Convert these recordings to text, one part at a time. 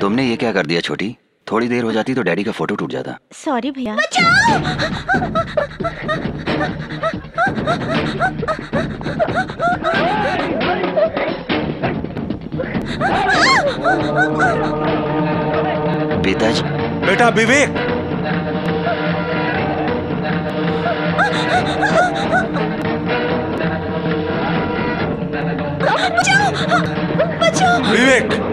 तुमने ये क्या कर दिया छोटी? थोड़ी देर हो जाती तो डैडी का फोटो टूट जाता। सॉरी भैया। पिताजी। बेटा विवेक। बचाओ, बचाओ। विवेक।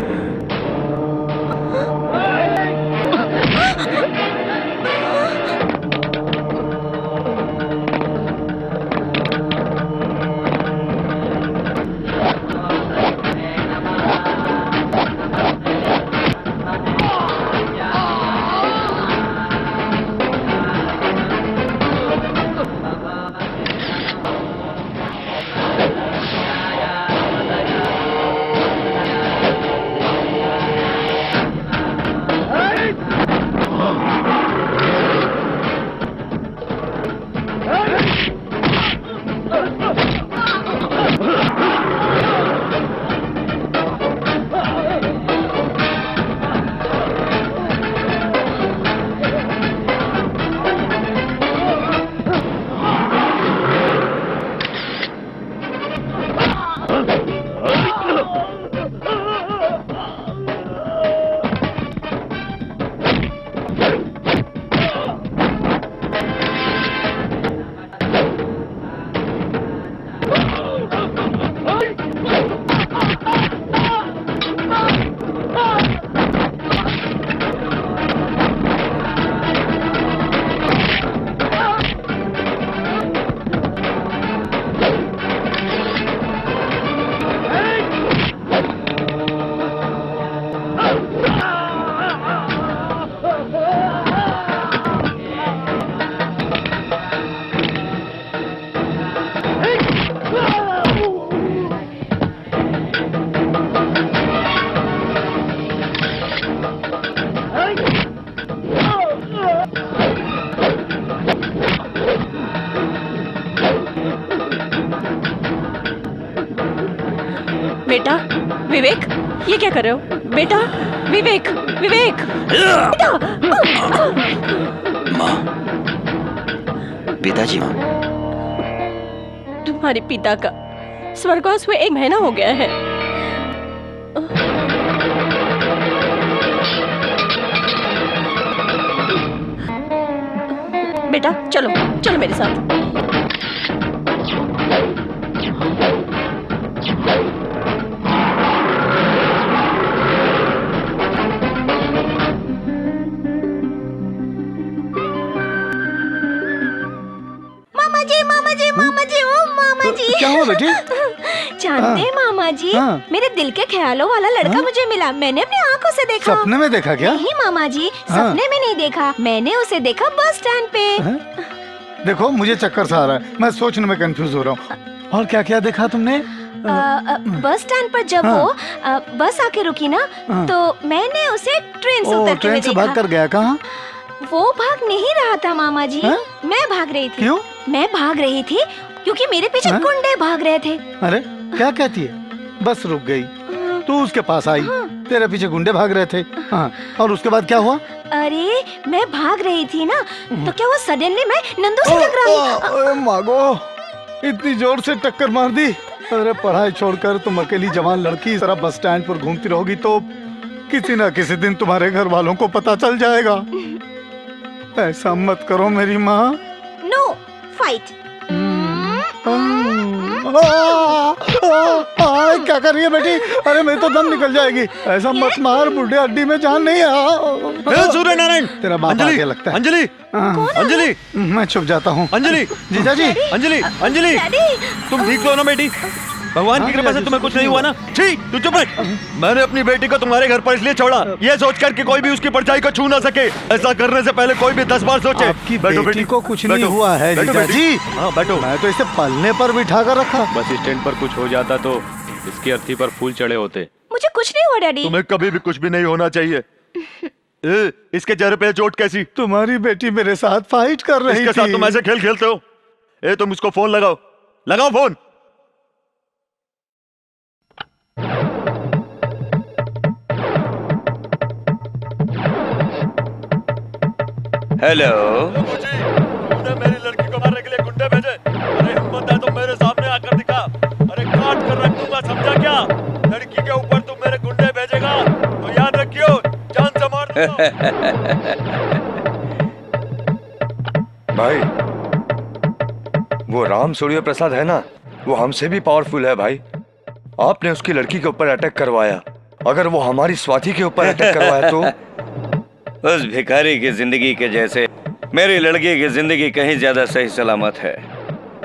ये क्या कर रहे हो बेटा? विवेक, विवेक बेटा। माँ, पिताजी। माँ, तुम्हारे पिता का स्वर्गवास हुए 1 महीना हो गया है। बेटा चलो, चलो मेरे साथ। हाँ। मेरे दिल के ख्यालों वाला लड़का हाँ? मुझे मिला। मैंने अपनी आंखों से देखा। सपने में देखा क्या? नहीं मामा जी, हाँ? सपने में नहीं देखा, मैंने उसे देखा बस स्टैंड पे। हाँ? देखो मुझे चक्कर सा आ रहा है, मैं सोचने में कंफ्यूज हो रहा हूँ। और क्या क्या देखा तुमने? बस स्टैंड पर जब हाँ? वो बस आके रुकी ना हाँ? तो मैंने उसे ट्रेन से उतरते हुए देखा। भाग कर गया कहाँ? वो भाग नहीं रहा था मामा जी, मैं भाग रही थी। क्यों? मैं भाग रही थी क्योंकि मेरे पीछे गुंडे भाग रहे थे। अरे क्या कहती है, बस रुक गई, तू उसके पास आई, तेरे पीछे गुंडे भाग रहे थे। हाँ, और उसके बाद क्या हुआ? अरे मैं भाग रही थी ना, तो क्या हुआ, सडनली मैं नंदू से टकराई। मागो, इतनी जोर से टक्कर मार दी। अरे पढ़ाई छोड़कर तुम अकेली जवान लड़की इस तरह बस स्टैंड पर घूमती रहोगी तो किसी न किसी दिन तुम्हारे घर वालों को पता चल जाएगा। ऐसा मत करो मेरी माँ। No fight. क्या कर रही है बेटी? अरे मेरे तो दम निकल जाएगी। ऐसा मत मार, बुढ़े हड्डी में जान नहीं आ। सूर्य नारायण, तेरा बाप आगे लगता है। अंजलि, अंजलि, मैं छुप जाता हूँ। अंजलि, जीजा जी। अंजलि, अंजलि, तुम ठीक हो ना बेटी? भगवान की कृपा से तुम्हें कुछ नहीं हुआ ना? ठीक, तू चुप रह। मैंने अपनी बेटी को तुम्हारे घर पर इसलिए छोड़ा, ये सोचकर कि कोई भी उसकी परछाई को छू ना सके। ऐसा करने से पहले कोई भी 10 बार सोचे। आपकी बेटी को कुछ नहीं हुआ है जीजा जी। हाँ बैठो। मैं तो इसे पलने पर बिठा कर रखा। बस स्टैंड पर कुछ हो जाता तो इसकी अर्थी पर फूल चढ़े होते। मुझे कुछ नहीं हुआ डैडी। तुम्हें कभी भी कुछ भी नहीं होना चाहिए। इसके चेहरे पे चोट कैसी? तुम्हारी बेटी मेरे साथ फाइट कर रही इसके थी। साथ तुम ऐसे खेल खेलते हो? तुम इसको फोन लगाओ, लगाओ फोन। हेलो, मुझे मेरी लड़की को मारने के लिए गुंडे भेजे। अरे हिम्मत है तो मेरे सामने आकर दिखा, अरे काट कर रख दूंगा, समझा क्या? लड़की के ऊपर तुम मेरे गुंडे भेजेगा तो याद रखियो जान से मार दूंगा। भाई वो राम सूर्य प्रसाद है ना, वो हमसे भी पावरफुल है भाई। आपने उसकी लड़की के ऊपर अटैक करवाया, अगर वो हमारी स्वाति के ऊपर अटैक करवाया तो? उस भिखारी की जिंदगी के जैसे मेरी लड़की की जिंदगी कहीं ज्यादा सही सलामत है,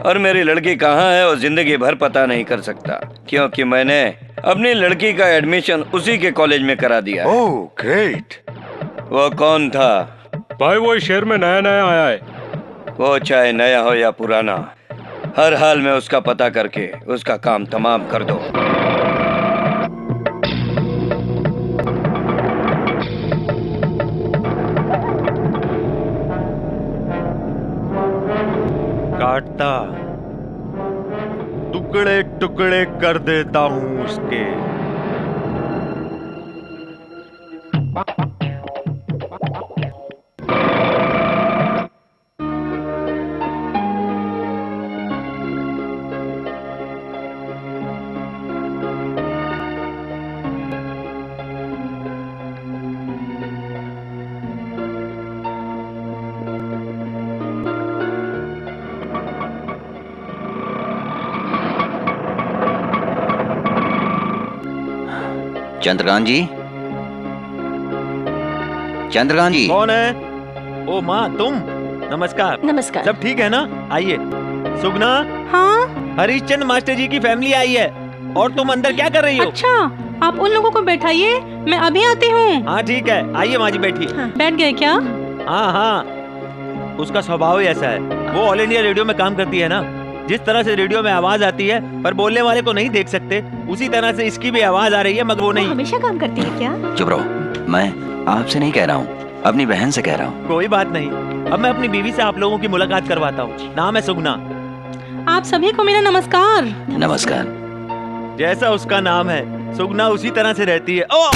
और मेरी लड़की कहाँ है वो जिंदगी भर पता नहीं कर सकता, क्योंकि मैंने अपनी लड़की का एडमिशन उसी के कॉलेज में करा दिया। Oh great. वो कौन था भाई? वो शहर में नया नया आया है, वो चाहे नया हो या पुराना, हर हाल में उसका पता करके उसका काम तमाम कर दो। काटता टुकड़े टुकड़े कर देता हूं उसके। चंद्रन जी, चंद्रन जी। कौन है? ओ माँ तुम। नमस्कार। नमस्कार। सब ठीक है ना? आइए। सुगना। हाँ? हरिचंद्र मास्टर जी की फैमिली आई है, और तुम अंदर क्या कर रही हो? अच्छा, आप उन लोगों को बैठाइए, मैं अभी आती हूँ। हाँ ठीक है, आइए माँ जी बैठिए। हाँ। बैठ गए क्या? हाँ हाँ, उसका स्वभाव ही ऐसा है। वो ऑल इंडिया रेडियो में काम करती है ना, जिस तरह से रेडियो में आवाज आती है पर बोलने वाले को नहीं देख सकते, उसी तरह से इसकी भी आवाज आ रही है मगर वो नहीं। हमेशा काम करती है क्या? चुप रहो, मैं आपसे नहीं कह रहा हूँ, अपनी बहन से कह रहा हूँ। कोई बात नहीं, अब मैं अपनी बीवी से आप लोगों की मुलाकात करवाता हूँ। नाम है सुगना। आप सभी को मेरा नमस्कार। नमस्कार। जैसा उसका नाम है सुगना, उसी तरह से रहती है। ओ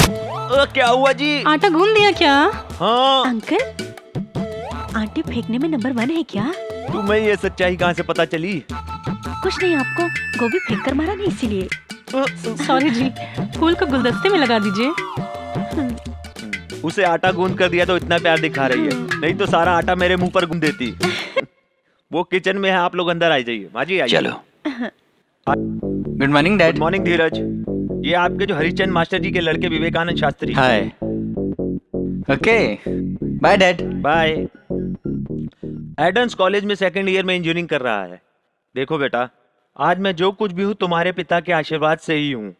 क्या हुआ जी? आटा गूंद दिया क्या? हाँ। अंकल, आटे फेंकने में नंबर 1 है क्या? तुम्हें ये सच्चाई कहाँ से पता चली? कुछ नहीं, आपको गोभी फेंक कर मारा नहीं इसीलिए। सॉरी जी, फूल को गुलदस्ते में लगा दीजिए। उसे आटा गूंद कर दिया तो इतना प्यार दिखा रही है, नहीं तो सारा आटा मेरे मुंह पर गूंद देती। वो किचन में है, आप लोग अंदर आ जाइए। माँ जी आइए। चलो। Good morning dad. Good morning Dheeraj. ये आपके जो हरिचंद्र मास्टर जी के लड़के Vivekanand Shastri. Hi. Okay bye dad. Bye. Eden's college में सेकंड ईयर में इंजीनियरिंग कर रहा है। देखो बेटा, आज मैं जो कुछ भी हूँ तुम्हारे पिता के आशीर्वाद से ही हूँ।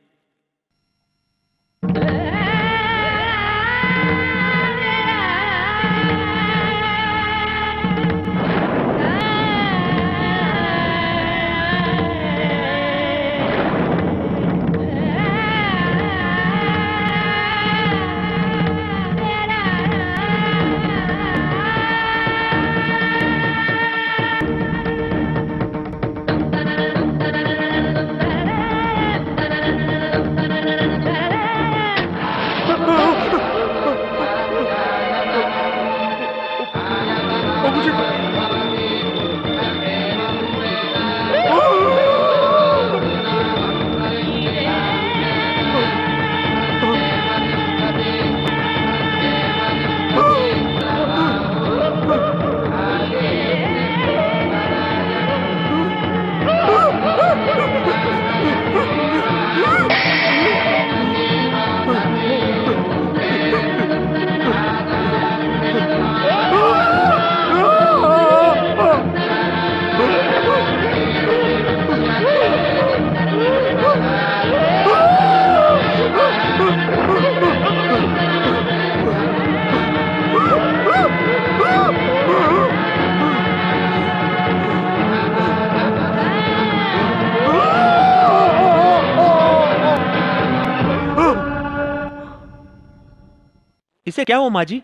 क्या हो माँ जी?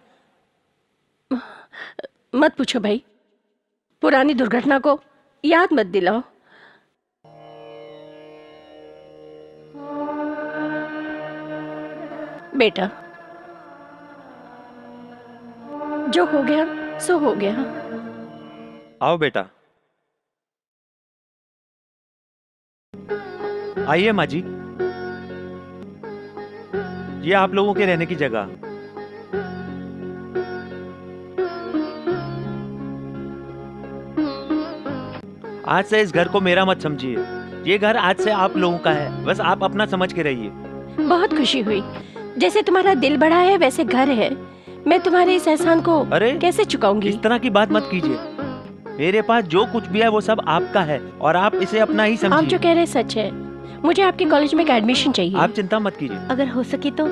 मत पूछो भाई, पुरानी दुर्घटना को याद मत दिलाओ। बेटा जो हो गया सो हो गया। आओ बेटा, आइए माँ जी, ये आप लोगों के रहने की जगह। आज से इस घर को मेरा मत समझिए, ये घर आज से आप लोगों का है, बस आप अपना समझ के रहिए। बहुत खुशी हुई, जैसे तुम्हारा दिल बड़ा है वैसे घर है। मैं तुम्हारे इस एहसान को कैसे चुकाऊंगी? इस तरह की बात मत कीजिए, मेरे पास जो कुछ भी है वो सब आपका है और आप इसे अपना ही समझिए। आप जो कह रहे सच है, मुझे आपके कॉलेज में एक एडमिशन चाहिए। आप चिंता मत कीजिए, अगर हो सके तो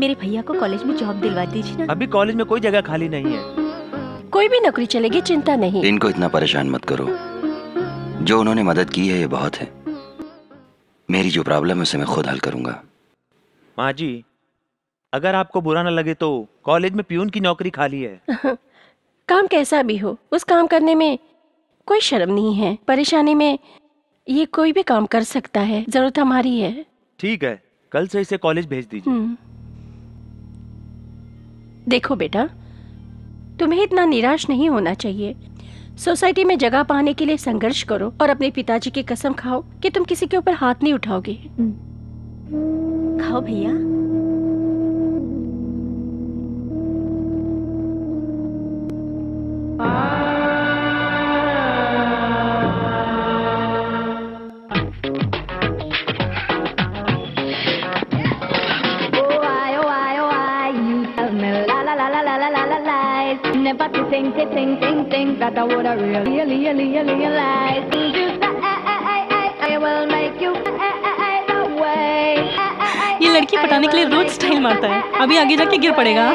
मेरे भैया को कॉलेज में जॉब दिलवा दीजिए ना। अभी कॉलेज में कोई जगह खाली नहीं है। कोई भी नौकरी चलेगी, चिंता नहीं। इनको इतना परेशान मत करो, जो उन्होंने मदद की है ये बहुत है। मेरी जो प्रॉब्लम है उसे मैं खुद हल करूंगा। माँ जी अगर आपको बुरा ना लगे तो कॉलेज में प्यून की नौकरी खाली है। काम कैसा भी हो उस काम करने में कोई शर्म नहीं है। परेशानी में ये कोई भी काम कर सकता है, जरूरत हमारी है। ठीक है, कल से इसे कॉलेज भेज दीजिए। देखो बेटा, तुम्हें इतना निराश नहीं होना चाहिए। सोसाइटी में जगह पाने के लिए संघर्ष करो और अपने पिताजी की कसम खाओ कि तुम किसी के ऊपर हाथ नहीं उठाओगे। खाओ भैया। ये लड़की पटाने के लिए रोज स्टाइल मारता है, अभी आगे जाके गिर पड़ेगा।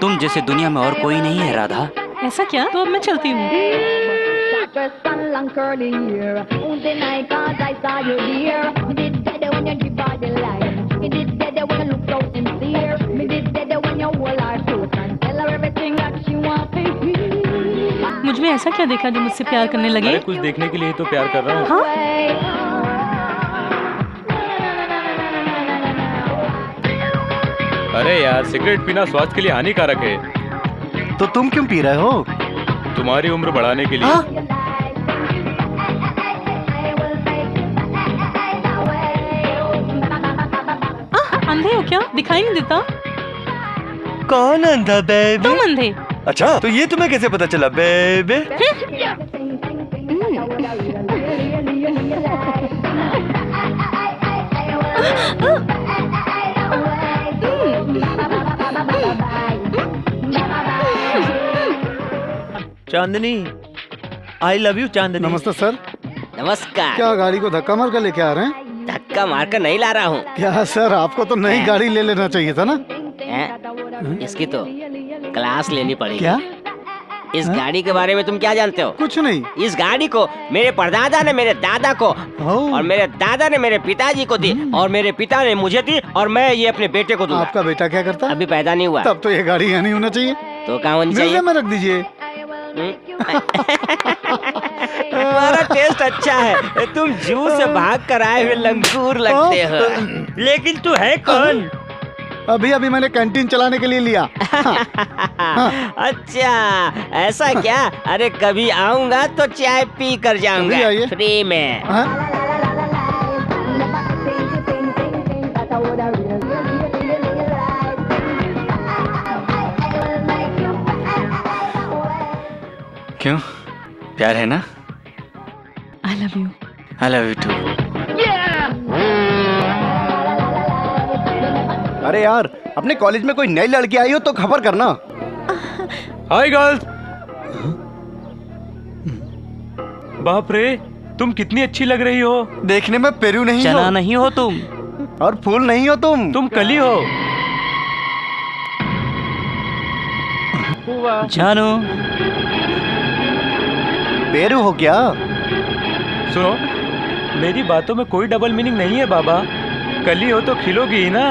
तुम जैसे दुनिया में और कोई नहीं है राधा। ऐसा क्या? तो अब मैं चलती हूँ। मुझमें ऐसा क्या देखा जो मुझसे प्यार करने लगे? अरे कुछ देखने के लिए तो प्यार कर रहा हूँ। हाँ? अरे यार सिगरेट पीना स्वास्थ्य के लिए हानिकारक है। तो तुम क्यों पी रहे हो? तुम्हारी उम्र बढ़ाने के लिए। हाँ? अंधे हो क्या? दिखाई नहीं देता? कौन अंधा बेबी? तुम अंधे? अच्छा तो ये तुम्हें कैसे पता चला baby? Chandni, I love you Chandni. नमस्ते सर। नमस्कार। क्या गाड़ी को धक्का मार कर लेके आ रहे हैं? धक्का मारकर नहीं ला रहा हूँ। क्या सर, आपको तो नई गाड़ी ले लेना चाहिए था ना। इसकी तो क्लास लेनी पड़ेगी। क्या इस गाड़ी के बारे में तुम क्या जानते हो? कुछ नहीं। इस गाड़ी को मेरे परदादा ने मेरे दादा को और मेरे दादा ने मेरे पिताजी को दी और मेरे पिता ने मुझे दी और मैं ये अपने बेटे को दूंगा। आपका बेटा क्या करता है? अभी पैदा नहीं हुआ। तब तो ये गाड़ी यहाँ नहीं होना चाहिए। तो कहाँ होनी चाहिए? में रख दीजिए। तुम्हारा टेस्ट अच्छा है, तुम जू से भाग कर आए हुए लंगूर लगते हो। लेकिन तू है कौन? अभी अभी मैंने कैंटीन चलाने के लिए लिया। अच्छा ऐसा क्या? अरे कभी आऊंगा तो चाय पी कर जाऊंगा फ्री में। क्यों, प्यार है ना? I love you. I love you too. अरे यार अपने कॉलेज में कोई नई लड़की आई हो तो खबर करना। Hi girls. बाप रे तुम कितनी अच्छी लग रही हो। देखने में पेरू नहीं हो, चना नहीं हो तुम, और फूल नहीं हो तुम कली हो। जानू पेरू हो क्या? सुनो मेरी बातों में कोई डबल मीनिंग नहीं है बाबा, कली हो तो खिलोगी ही ना।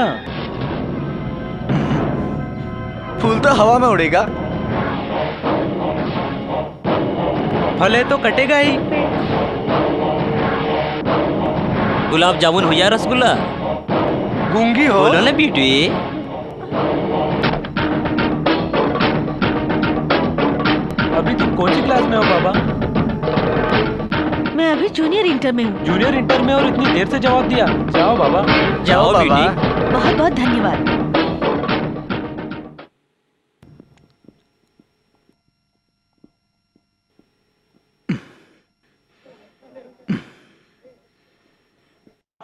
फूल तो हवा में उड़ेगा, फल है तो कटेगा ही। गुलाब जामुन हो या रसगुल्ला, गूंगी हो बोलो ना बीटू। अभी तुम कौन सी क्लास में हो बाबा? मैं अभी जूनियर इंटर में हूँ। जूनियर इंटर में और इतनी देर से जवाब दिया। जाओ बाबा, जाओ बाबा। बहुत बहुत धन्यवाद।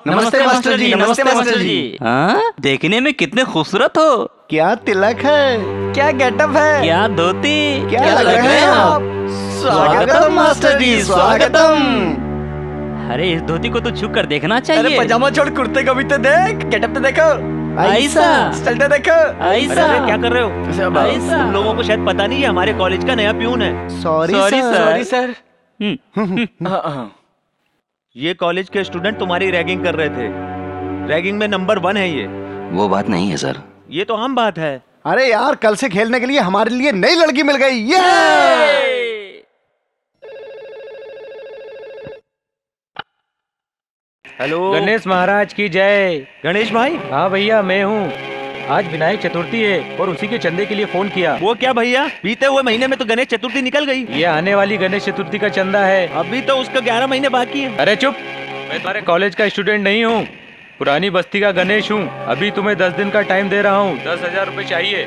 नमस्ते मास्टर जी, नमस्ते मास्टर जी। हाँ, देखने में कितने खूबसूरत हो। क्या तिलक है, क्या गेटअप है, क्या धोती, क्या लग रहे हैं आप। स्वागतम मास्टर जी, स्वागतम। अरे इस धोती को तो छू कर देखना चाहिए। अरे पजामा छोड़ कुर्ते को भी तो देख, गेटअप तो देखो, ऐसा चलते देखो, ऐसा क्या कर रहे हो। ऐसा लोगों को शायद पता नहीं है हमारे कॉलेज का नया प्यून है। Sorry sir. ये कॉलेज के स्टूडेंट तुम्हारी रैगिंग कर रहे थे, रैगिंग में नंबर 1 है ये। वो बात नहीं है सर, ये तो आम बात है। अरे यार कल से खेलने के लिए हमारे लिए नई लड़की मिल गई। ये हेलो गणेश महाराज की जय। गणेश भाई। हाँ भैया मैं हूँ। आज विनायक चतुर्थी है और उसी के चंदे के लिए फोन किया। वो क्या भैया, बीते हुए महीने में तो गणेश चतुर्थी निकल गई। ये आने वाली गणेश चतुर्थी का चंदा है, अभी तो उसका 11 महीने बाकी है। अरे चुप, मैं तुम्हारे कॉलेज का स्टूडेंट नहीं हूँ, पुरानी बस्ती का गणेश हूँ। अभी तुम्हें 10 दिन का टाइम दे रहा हूँ, 10,000 रुपए चाहिए।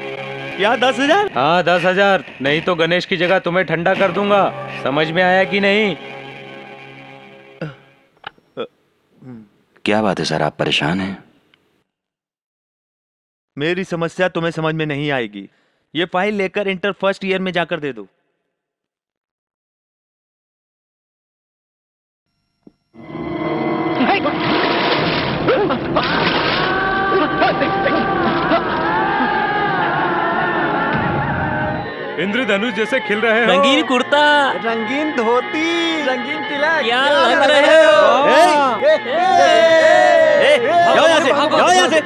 क्या 10,000? हाँ 10,000, नहीं तो गणेश की जगह तुम्हें ठंडा कर दूंगा। समझ में आया कि नहीं? क्या बात है सर, आप परेशान हैं? मेरी समस्या तुम्हें समझ में नहीं आएगी। ये फाइल लेकर इंटर फर्स्ट ईयर में जाकर दे दो। इंद्रधनुष जैसे खिल रहे हैं। रंगीन कुर्ता, रंगीन धोती, रंगीन तिलक, क्या लग रहे हो। जाओ यहाँ से, जाओ यहाँ से।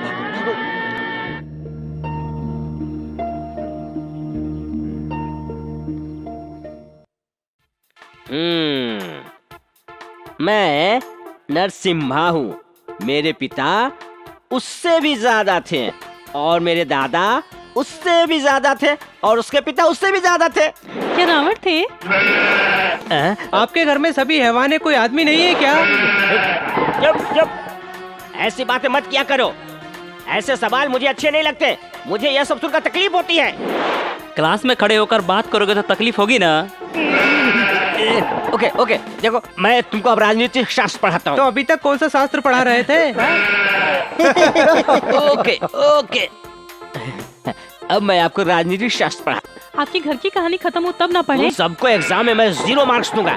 मैं नरसिम्हा हूँ। मेरे पिता उससे भी ज्यादा थे और मेरे दादा उससे भी ज्यादा थे और उसके पिता उससे भी ज्यादा थे। क्या नावर थे? आपके घर में सभी हैवान है, कोई आदमी नहीं है क्या? जब ऐसी बातें मत किया करो, ऐसे सवाल मुझे अच्छे नहीं लगते। मुझे यह सब सुनकर तकलीफ होती है। क्लास में खड़े होकर बात करोगे तो तकलीफ होगी ना। ओके ओके, देखो मैं तुमको अब राजनीतिक शास्त्र पढ़ाता हूँ। तो अभी तक कौन सा शास्त्र पढ़ा रहे थे? ओके ओके, अब मैं आपको राजनीतिक शास्त्र पढ़ा। आपके घर की कहानी खत्म हो तब ना पढ़े। सबको एग्जाम में मैं 0 मार्क्स दूंगा।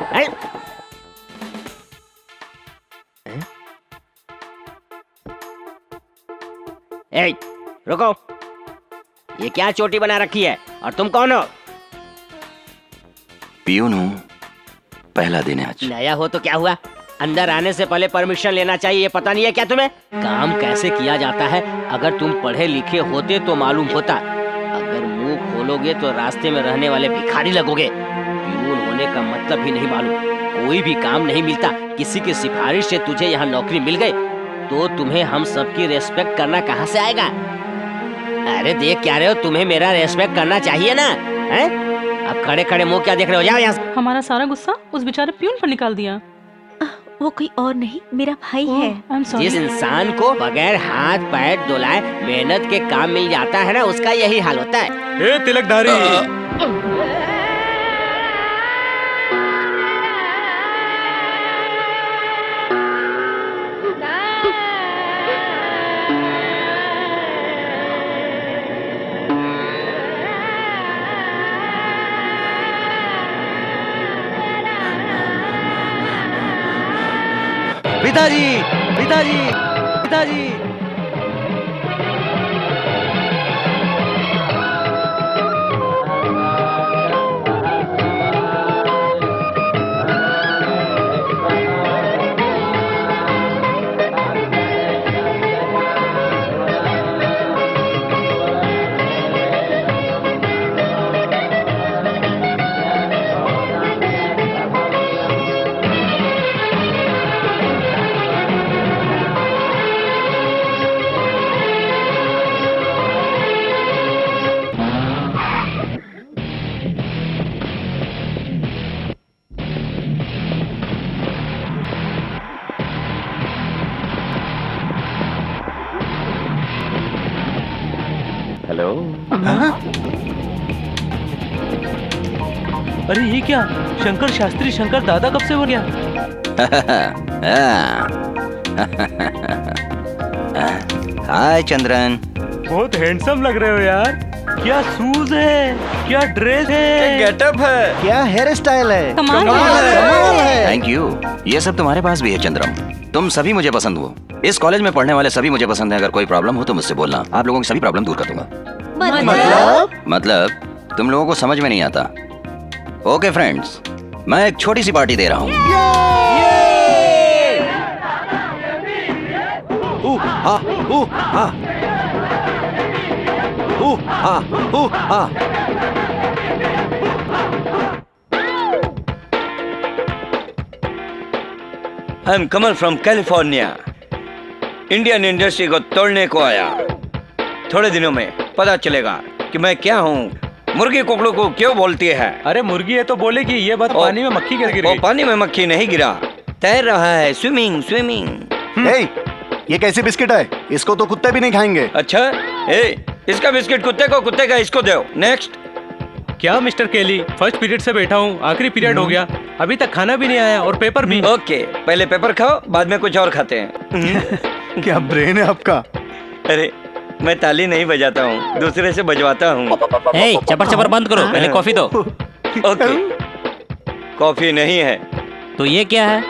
ए रुको, ये क्या चोटी बना रखी है? और तुम कौन हो? पियून हूँ, पहला दिन है आज। नया हो तो क्या हुआ, अंदर आने से पहले परमिशन लेना चाहिए। ये पता नहीं है क्या तुम्हें काम कैसे किया जाता है? अगर तुम पढ़े लिखे होते तो मालूम होता। अगर मुंह खोलोगे तो रास्ते में रहने वाले भिखारी लगोगे। पियून होने का मतलब ही नहीं मालूम, कोई भी काम नहीं मिलता। किसी की सिफारिश से तुझे यहाँ नौकरी मिल गई तो तुम्हें हम सबकी रेस्पेक्ट करना कहाँ से आएगा? अरे देख क्या रहे हो, तुम्हें मेरा रेस्पेक्ट करना चाहिए ना। है अब खड़े खड़े मुँह क्या देख रहे हो, जाओ यहाँ। हमारा सारा गुस्सा उस बेचारे पियून पर निकाल दिया। वो कोई और नहीं मेरा भाई है। जिस इंसान को बगैर हाथ पैर डोलाए मेहनत के काम मिल जाता है ना, उसका यही हाल होता है। ए तिलकधारी, पिताजी, पिताजी, पिताजी। हेलो। अरे ये क्या, शंकर शास्त्री शंकर दादा कब से हो गया? हाय चंद्रन, बहुत हैंडसम लग रहे हो यार। क्या शूज है, क्या ड्रेस है, क्या गेटअप है, क्या हेयर स्टाइल है, कमाल है। Thank you. ये सब तुम्हारे पास भी है चंद्रन, तुम सभी मुझे पसंद हो। इस कॉलेज में पढ़ने वाले सभी मुझे पसंद है। अगर कोई प्रॉब्लम हो तो मुझसे बोलना, आप लोगों की सभी प्रॉब्लम दूर कर दूंगा। मतलब तुम लोगों को समझ में नहीं आता। ओके फ्रेंड्स, मैं एक छोटी सी पार्टी दे रहा हूँ। I am Kamal from California. Indian industry को तोड़ने को आया। थोड़े दिनों में पता चलेगा कि मैं क्या हूँ। मुर्गी कुकड़ू को क्यों बोलती है? अरे मुर्गी है तो बोलेगी, ये बात पानी में मक्खी कैसे गिरी? पानी में मक्खी नहीं गिरा, तैर रहा है। Swimming swimming. ये कैसी बिस्किट है? इसको तो कुत्ते भी नहीं खाएंगे। अच्छा, इसका बिस्किट कुत्ते को, कुत्ते का इसको दो। नेक्स्ट। क्या मिस्टर केली, फर्स्ट पीरियड से बैठा हूँ, आखिरी पीरियड हो गया, अभी तक खाना भी नहीं आया और पेपर भी। ओके, पहले पेपर खाओ, बाद में कुछ और खाते हैं। क्या ब्रेन है आपका। अरे मैं ताली नहीं बजाता हूँ, दूसरे से बजवाता हूँ। चपर चपर बंद करो, पहले कॉफी दो। ओके, कॉफी नहीं है तो ये क्या है?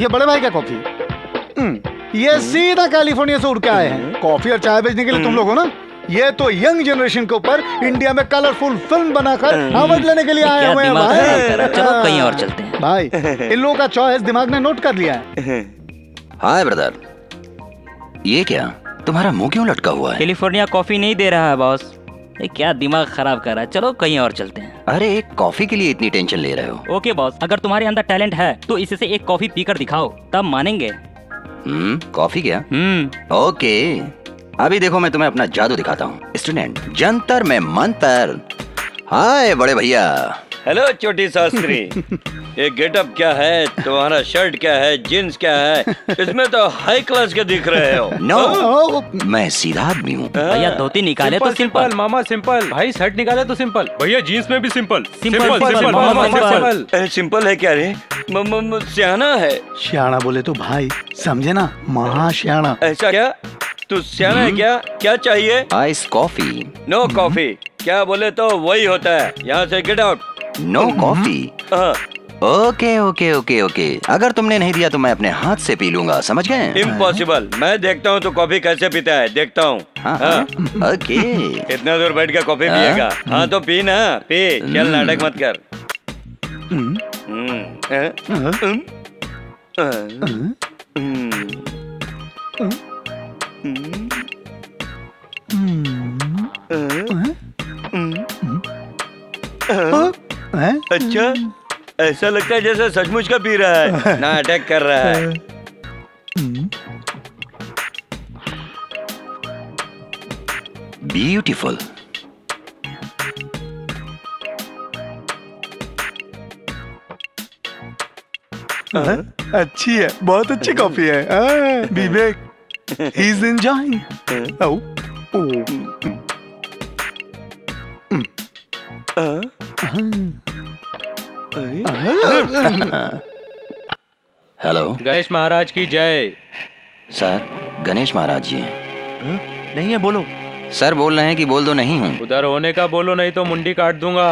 ये बड़े भाई का कॉफी। ये सीधा कैलिफोर्निया से उड़ के आए हैं कॉफी और चाय बेचने के लिए। तुम लोग हो ना, ये तो यंग जनरेशन के ऊपर इंडिया में कलरफुल फिल्म बनाकर अवार्ड लेने के लिए आए हुए हैं भाई। चलो कहीं और चलते हैं भाई, इन लोगों का चॉइस दिमाग ने नोट कर लिया है। हाय ब्रदर, ये क्या तुम्हारा मुंह क्यों लटका हुआ है? कैलिफोर्निया कॉफी नहीं दे रहा है बॉस। ये क्या दिमाग खराब कर रहा है, चलो कहीं और चलते हैं। अरे एक कॉफी के लिए इतनी टेंशन ले रहे हो? ओके बॉस, अगर तुम्हारे अंदर टैलेंट है तो इससे एक कॉफी पीकर दिखाओ, तब मानेंगे। कॉफी क्या? ओके, अभी देखो मैं तुम्हें अपना जादू दिखाता हूँ। स्टूडेंट, जंतर में मंतर। हाय बड़े भैया। हेलो छोटी शास्त्री। ये गेटअप क्या है तुम्हारा? शर्ट क्या है, जींस क्या है? इसमें तो हाई क्लास के दिख रहे हो। नो, मैं सीधा आदमी हूँ भैया। धोती निकाले तो सिंपल, मामा सिंपल भाई। शर्ट निकाले तो सिंपल भैया, जींस में भी सिंपल। सिंपल है क्या रे? सियाना है। सियाना बोले तो भाई समझे ना, महा सियाना। ऐसा क्या, तू सियाना है क्या? क्या चाहिए? Ice coffee. नो कॉफी क्या बोले तो वही होता है। यहाँ से get out. No coffee. Okay okay okay okay, अगर तुमने नहीं दिया तो मैं अपने हाथ से पी लूंगा, समझ गए? इम्पॉसिबल। मैं देखता हूँ तो कॉफी कैसे पीता है, देखता हूँ। ओके, इतना दूर बैठ के कॉफी पिएगा? हाँ तो पी ना, पी, चल नाटक मत कर। अच्छा, ऐसा लगता है जैसे सचमुच का पी रहा है, ना अटैक कर रहा है। ब्यूटीफुल। अच्छी है, बहुत अच्छी कॉफी है। Vivek he is enjoying. Hello. Ganesh Maharaj की जय। सर गणेश महाराज जी नहीं है? बोलो। सर बोल रहे हैं कि बोल दो। नहीं हूँ, उधर होने का बोलो, नहीं तो मुंडी काट दूंगा।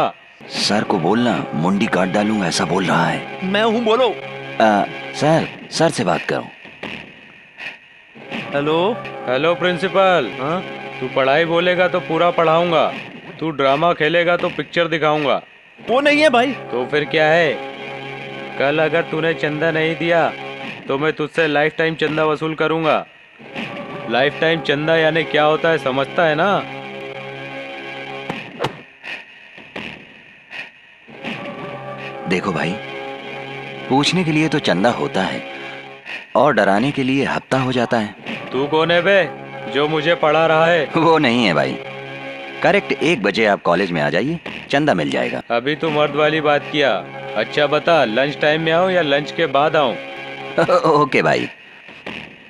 सर को बोलना, मुंडी काट डालूंगा, ऐसा बोल रहा है। मैं हूँ, बोलो। सर, सर से बात करो। हेलो। Hello principal. तू पढ़ाई बोलेगा तो पूरा पढ़ाऊंगा, तू ड्रामा खेलेगा तो पिक्चर दिखाऊंगा। वो नहीं है भाई। तो फिर क्या है? कल अगर तूने चंदा नहीं दिया तो मैं तुझसे लाइफ टाइम चंदा वसूल करूंगा। लाइफ टाइम चंदा यानी क्या होता है समझता है ना? देखो भाई, पूछने के लिए तो चंदा होता है और डराने के लिए हफ्ता हो जाता है। तू कौन है बे जो मुझे पढ़ा रहा है? वो नहीं है भाई। करेक्ट 1 बजे आप कॉलेज में आ जाइए, चंदा मिल जाएगा। अभी तो मर्द वाली बात किया। अच्छा बता, लंच टाइम में आऊं या लंच के बाद आऊं? ओके भाई।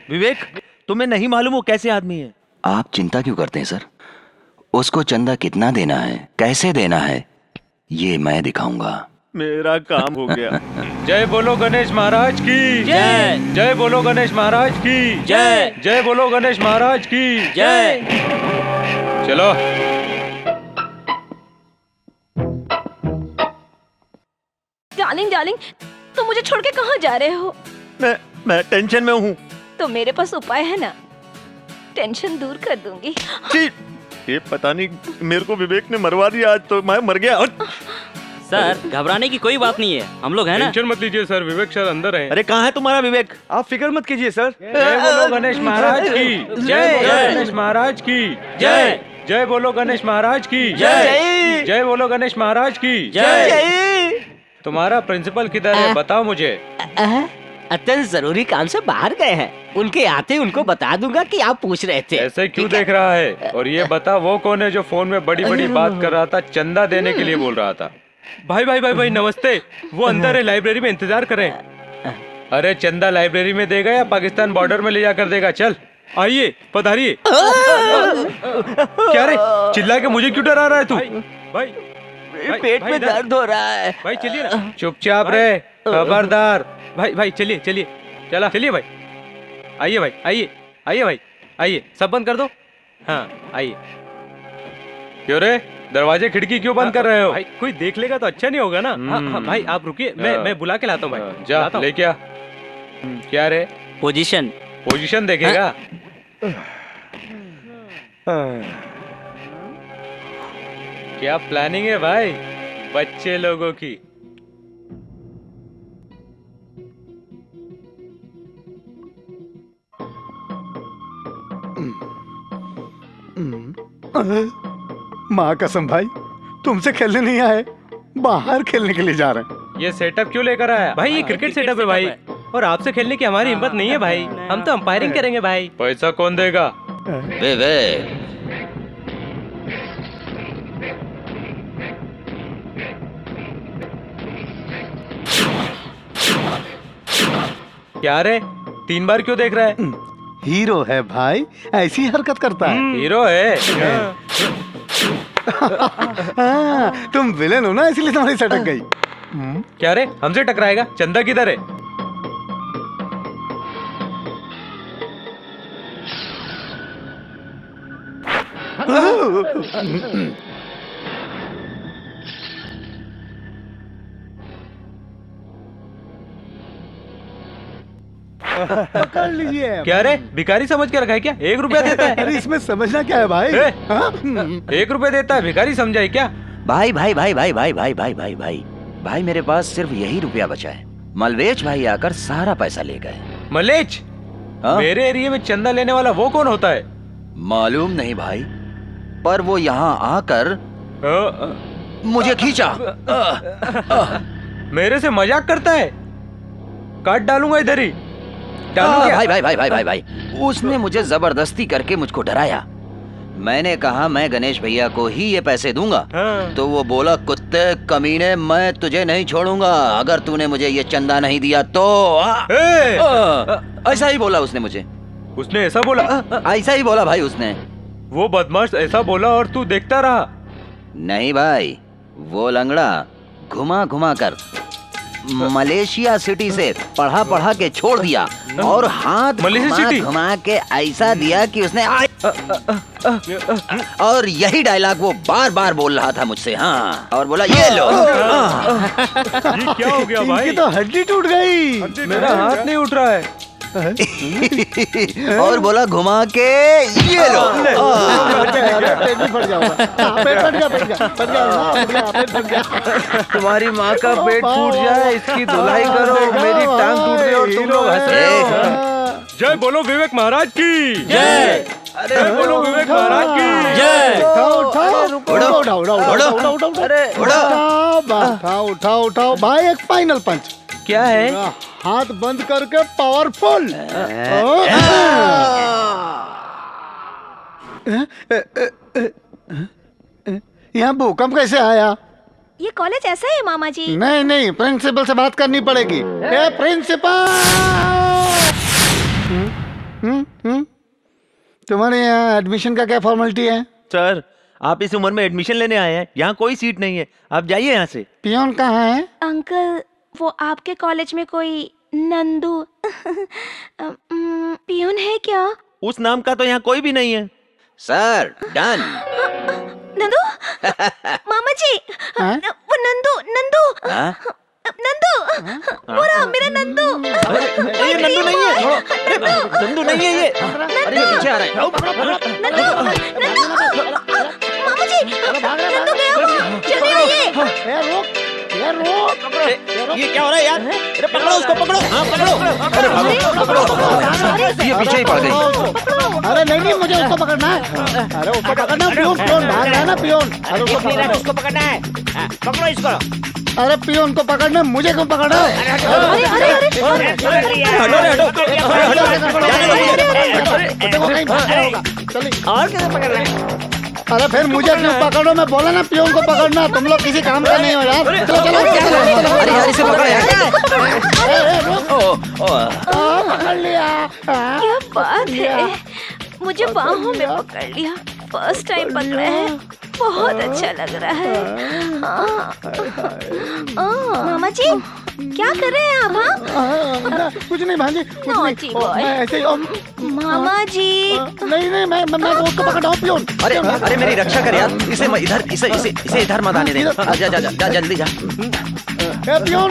विवेक, तुम्हें नहीं मालूम वो कैसे आदमी है। आप चिंता क्यों करते हैं सर? उसको चंदा कितना देना है, कैसे देना है, ये मैं दिखाऊंगा। मेरा काम हो गया। जय बोलो गणेश महाराज की जय। जय बोलो गणेश महाराज की जय। जय बोलो गणेश महाराज की जय। चलो डार्लिंग, डार्लिंग तुम मुझे छोड़ के कहाँ जा रहे हो? मैं टेंशन में हूँ। तो मेरे पास उपाय है ना, टेंशन दूर कर दूंगी। ये पता नहीं मेरे को विवेक ने मरवा दिया, आज तो मैं मर गया। सर घबराने की कोई बात नहीं है, हम लोग हैं ना। टेंशन मत लीजिए सर, विवेक सर अंदर हैं। अरे कहाँ है तुम्हारा विवेक? आप फिक्र मत कीजिए सर। जय बोलो गणेश महाराज की जय। गणेश महाराज की जय। जय बोलो गणेश महाराज की जय। जय बोलो गणेश महाराज की जय। तुम्हारा प्रिंसिपल किधर है, बताओ मुझे। अत्यंत जरूरी काम से बाहर गए हैं, उनके आते उनको बता दूंगा कि आप पूछ रहे थे। ऐसे क्यों देख रहा है? और ये बता वो कौन है जो फोन में बड़ी बड़ी बात कर रहा था, चंदा देने के लिए बोल रहा था? भाई भाई भाई भाई नमस्ते, वो अंदर है लाइब्रेरी में, इंतजार करें। अरे चंदा लाइब्रेरी में देगा या पाकिस्तान बॉर्डर में ले जाकर देगा? चल आइए पधारिए। क्या रे चिल्ला के मुझे क्यों डरा रहा है तू? भाई पेट में दर्द हो रहा है भाई, चलिए ना। चुपचाप रहे, खबरदार। भाई भाई चलिए चलिए, चला चलिए भाई, आइए भाई, आइए आइए भाई, आइए। सब बंद कर दो। हाँ आइए। क्यों रे दरवाजे खिड़की क्यों बंद कर रहे हो? भाई कोई देख लेगा तो अच्छा नहीं होगा ना। हाँ, भाई आप रुकिए, मैं बुला के लाता हूँ। भाई जा ले क्या क्या रे? पोजीशन पोजीशन देखेगा। क्या प्लानिंग है भाई बच्चे लोगों की। माँ कसम भाई तुमसे खेलने नहीं आए, बाहर खेलने के लिए जा रहे हैं। ये सेटअप क्यों लेकर आया भाई? ये क्रिकेट सेटअप है भाई, और आपसे खेलने की हमारी हिम्मत नहीं है भाई। हम तो अंपायरिंग करेंगे भाई। पैसा कौन देगा? विवेक क्या रे तीन बार क्यों देख रहा है? हीरो है भाई, ऐसी हरकत करता है। हीरो है तुम विलेन हो ना, इसलिए तुम्हारी सटक गई। क्या रे हमसे टकराएगा? चंदा किधर है? पकड़ लीजिए। क्या रे भिखारी समझ के रखा है क्या? 1 रुपया देता है। अरे इसमें समझना क्या है भाई? 1 रुपया देता है, भिखारी समझा है क्या? भाई भाई भाई भाई भाई भाई भाई भाई भाई भाई मेरे पास सिर्फ यही रुपया बचा है। मलवेच भाई आकर सारा पैसा ले गए। मलेच? मेरे एरिया में चंदा लेने वाला वो कौन होता है? मालूम नहीं भाई, पर वो यहाँ आकर मुझे खींचा। मेरे से मजाक करता है, काट डालूंगा इधर ही। भाई भाई भाई भाई भाई भाई उसने मुझे जबरदस्ती करके मुझको डराया। मैंने कहा मैं गणेश भैया को ही ये पैसे दूंगा। हाँ। तो वो बोला कुत्ते कमीने मैं तुझे नहीं छोड़ूंगा अगर तूने मुझे ये चंदा नहीं दिया तो। ऐसा ही बोला उसने मुझे। उसने ऐसा बोला? ऐसा ही बोला भाई उसने। वो बदमाश ऐसा बोला और तू देखता रहा? नहीं भाई, वो लंगड़ा घुमा घुमा कर मलेशिया सिटी से पढ़ा पढ़ा के छोड़ दिया और हाथ घुमा के ऐसा दिया कि उसने और यही डायलॉग वो बार बार बोल रहा था मुझसे। हाँ और बोला ये लो। ये क्या हो गया भाई? इनकी तो हड्डी टूट गई, मेरा हाथ नहीं उठ रहा है। और बोला घुमा के ये लो। तुम्हारी माँ का पेट फूट जाए इसकी धुलाई करो, मेरी टांग टूट गई और तुम लोग हंस रहे हो। जय बोलो विवेक महाराज की जय। अरे बोलो विवेक महाराज की जय। उठाओ उठाओ उठाओ भाई, एक फाइनल पंच। क्या है? हाथ बंद करके पावरफुल। यहाँ भूकंप कैसे आया? ये कॉलेज ऐसा है मामा जी। नहीं नहीं, प्रिंसिपल से बात करनी पड़ेगी। ए प्रिंसिपल, तुम्हारे यहाँ एडमिशन का क्या फॉर्मेलिटी है? सर आप इस उम्र में एडमिशन लेने आए हैं, यहाँ कोई सीट नहीं है, आप जाइए यहाँ से। पियोन कहाँ है? अंकल वो आपके कॉलेज में कोई नंदू पियोन है क्या? उस नाम का तो यहाँ कोई भी नहीं है। Sir done. नंदू मामा जी वो नंदू नंदू नंदू मेरा नंदू ये नंदू नहीं है, नंदू नहीं है ये। अरे ये पीछे आ रहा है। नंदू नंदू मामा जी नंदू गया हुआ चल रही है। ये क्या हो रहा है यार? अरे पकड़ो उसको, पकड़ो। हाँ पकड़ो। अरे पकड़ो, ये पीछे ही पड़ गई। अरे नहीं नहीं मुझे उसको पकड़ना है। अरे उसको पकड़ना है, पियोन पियोन भाग रहा है ना पियोन। अरे उसको पकड़ना है, पकड़ो इसको। अरे पियोन को पकड़ना, मुझे क्यों पकड़ना? और कैसे पकड़ना है? अरे फिर मुझे क्यों पकड़ो, मैं बोला ना पियोन को पकड़ना। तुम लोग किसी काम का नहीं हो यार। चलो चलो पकड़ लिया। क्या बात है, मुझे बाहों में पकड़ लिया। फर्स्ट टाइम बन रहा है, बहुत अच्छा लग रहा है। मामा जी क्या कर रहे हैं आप? हाँ कुछ नहीं भांजी, कुछ नहीं ऐसे ही। मामा जी नहीं नहीं मैं उसको पकड़ रहा हूँ पियोन। अरे मेरी रक्षा कर यार, इसे इधर इसे इधर मत आने दे। जा जा जा जल्दी जा पियोन।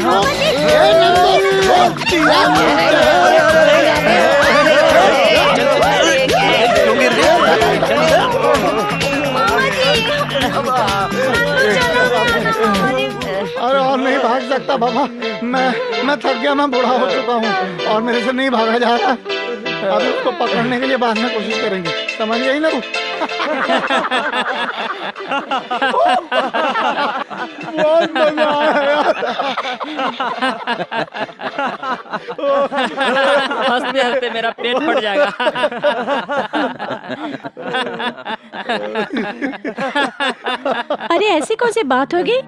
अरे और नहीं भाग सकता बाबा, मैं थक गया, मैं बूढ़ा हो चुका हूँ और मेरे से नहीं भागा जा रहा। अभी उसको पकड़ने के लिए बाद में कोशिश करेंगे, समझ गई ना? बहुत मजा आया। हंसते हंसते मेरा पेट फट जाएगा। अरे ऐसी कौन सी बात होगी जो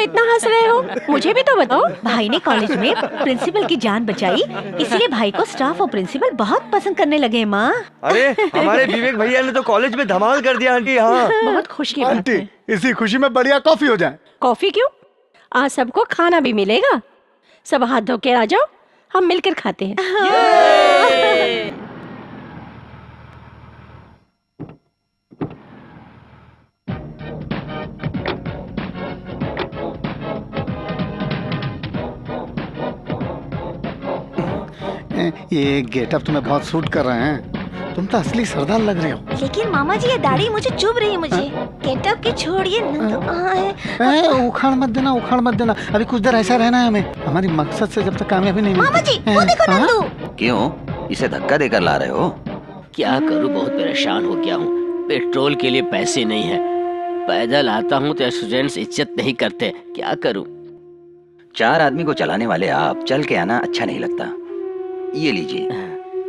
इतना हंस रहे हो? मुझे भी तो बताओ। भाई ने कॉलेज में प्रिंसिपल की जान बचाई, इसलिए भाई को स्टाफ और प्रिंसिपल बहुत पसंद करने लगे। माँ अरे हमारे विवेक भैया ने तो कॉलेज में धमाल कर दिया आंटी। हाँ बहुत खुश की आंटी, इसी खुशी में बढ़िया कॉफी हो जाए। कॉफी क्यों, आज सबको खाना भी मिलेगा। सब हाथ धो के आ जाओ, हम मिलकर खाते हैं। ये गेटअप तुम्हें बहुत सूट कर रहे हैं, तुम तो असली सरदार लग रहे हो। लेकिन मामा जी ये दाढ़ी मुझे चुभ रही है। मुझे गेटअप के छोड़िए, नंदू कहाँ है? उखाड़ मत देना, उखाड़ मत देना। अभी कुछ देर ऐसा रहना है हमें, हमारी मकसद से जब तक कामयाबी नहीं। मामा जी वो देखो नंदू। क्यों इसे धक्का देकर ला रहे हो? क्या करूँ, बहुत परेशान हो गया हूँ। पेट्रोल के लिए पैसे नहीं है, पैदल आता हूँ तो स्टूडेंट्स इज्जत नहीं करते, क्या करूँ? चार आदमी को चलाने वाले आप, चल के आना अच्छा नहीं लगता। ये लीजिए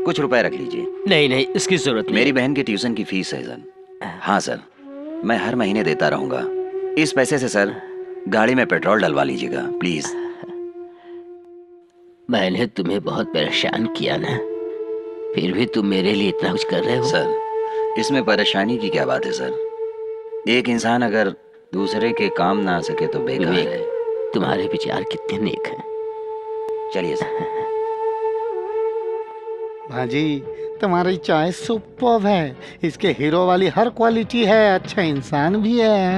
कुछ रुपए रख लीजिए। नहीं नहीं इसकी जरूरत नहीं। मेरी बहन की ट्यूशन की फीस है सर। हाँ सर मैं हर महीने देता रहूंगा। इस पैसे से सर गाड़ी में पेट्रोल डलवा लीजिएगा प्लीज। मैंने तुम्हें बहुत परेशान किया ना, फिर भी तुम मेरे लिए इतना कुछ कर रहे हो। सर इसमें परेशानी की क्या बात है सर, एक इंसान अगर दूसरे के काम ना आ सके तो बेकार है। तुम्हारे विचार कितने नेक हैं। चलिए सर। भाजी तुम्हारी चाय सुपर्ब है, इसके हीरो वाली हर क्वालिटी है, अच्छा इंसान भी है।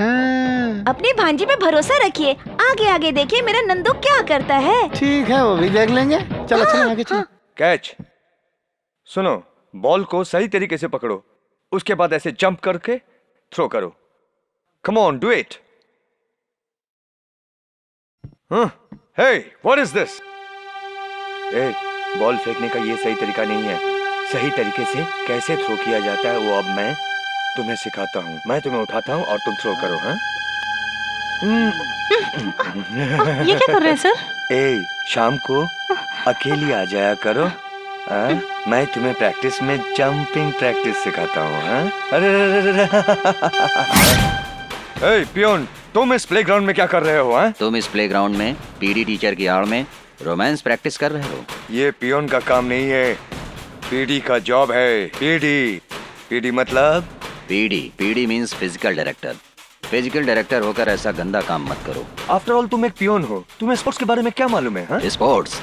अपने भांजी पे भरोसा रखिए, आगे आगे देखिए मेरा नंदू क्या करता है। ठीक है वो भी देख लेंगे, चलो चलो आगे चलो। कैच। सुनो बॉल को सही तरीके से पकड़ो, उसके बाद ऐसे जंप करके थ्रो करो। Come on do it. Hey what is this? Ball फेंकने का ये सही तरीका नहीं है। सही तरीके से कैसे थ्रो किया जाता है वो अब मैं तुम्हें सिखाता हूँ। मैं तुम्हें उठाता हूँ और तुम थ्रो करो। हाँ ये क्या कर रहे हैं सर? ए शाम को अकेली आ जाया करो। मैं तुम्हें प्रैक्टिस में जंपिंग प्रैक्टिस सिखाता हूँ। हाँ अरे पियोन तुम इस प्लेग्राउंड में क्या कर रहे हो? तुम इस प्लेग्राउंड में पीडी टीचर की आड़ में रोमांस प्रैक्टिस कर रहे हो। ये पियोन का काम नहीं है, पीडी का जॉब है। पीडी मतलब PD, PD means physical director. Physical director होकर ऐसा गंदा काम मत करो। आफ्टर ऑल तुम एक पियोन हो, तुम्हें स्पोर्ट्स के बारे में क्या मालूम है? Sports.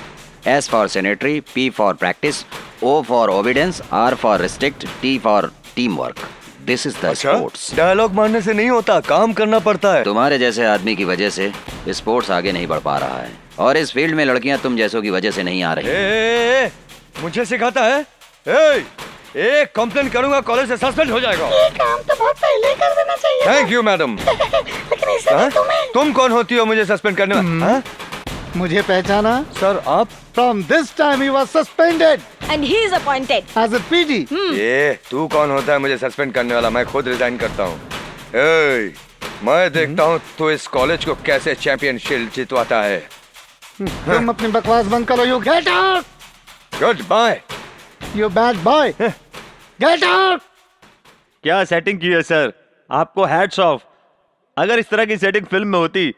S for sanitary, P for practice, O for obedience, R for restrict, T for teamwork. This is the अच्छा? sports. डायलॉग मारने से नहीं होता, काम करना पड़ता है। तुम्हारे जैसे आदमी की वजह से स्पोर्ट्स आगे नहीं बढ़ पा रहा है और इस फील्ड में लड़कियां तुम जैसों की वजह से नहीं आ रही। मुझे सिखाता है? एक कंप्लेन करूंगा, कॉलेज से सस्पेंड हो जाएगा। ये काम तो बहुत पहले कर देना चाहिए। Thank you madam. तुम कौन होती हो मुझे सस्पेंड करने में? मुझे पहचाना सर आप? From this time he was suspended and he is appointed as a PD. ये तू कौन होता है मुझे सस्पेंड करने वाला? मैं खुद रिजाइन करता हूँ। मैं देखता हूँ तू इस कॉलेज को कैसे चैंपियनशिप जितवाता है। तुम अपनी बकवास बंद करो। You get out. Good boy. You bad boy. Get out. क्या सेटिंग की है सर, आपको हैट्स ऑफ। अगर इस तरह की सेटिंग फिल्म में होती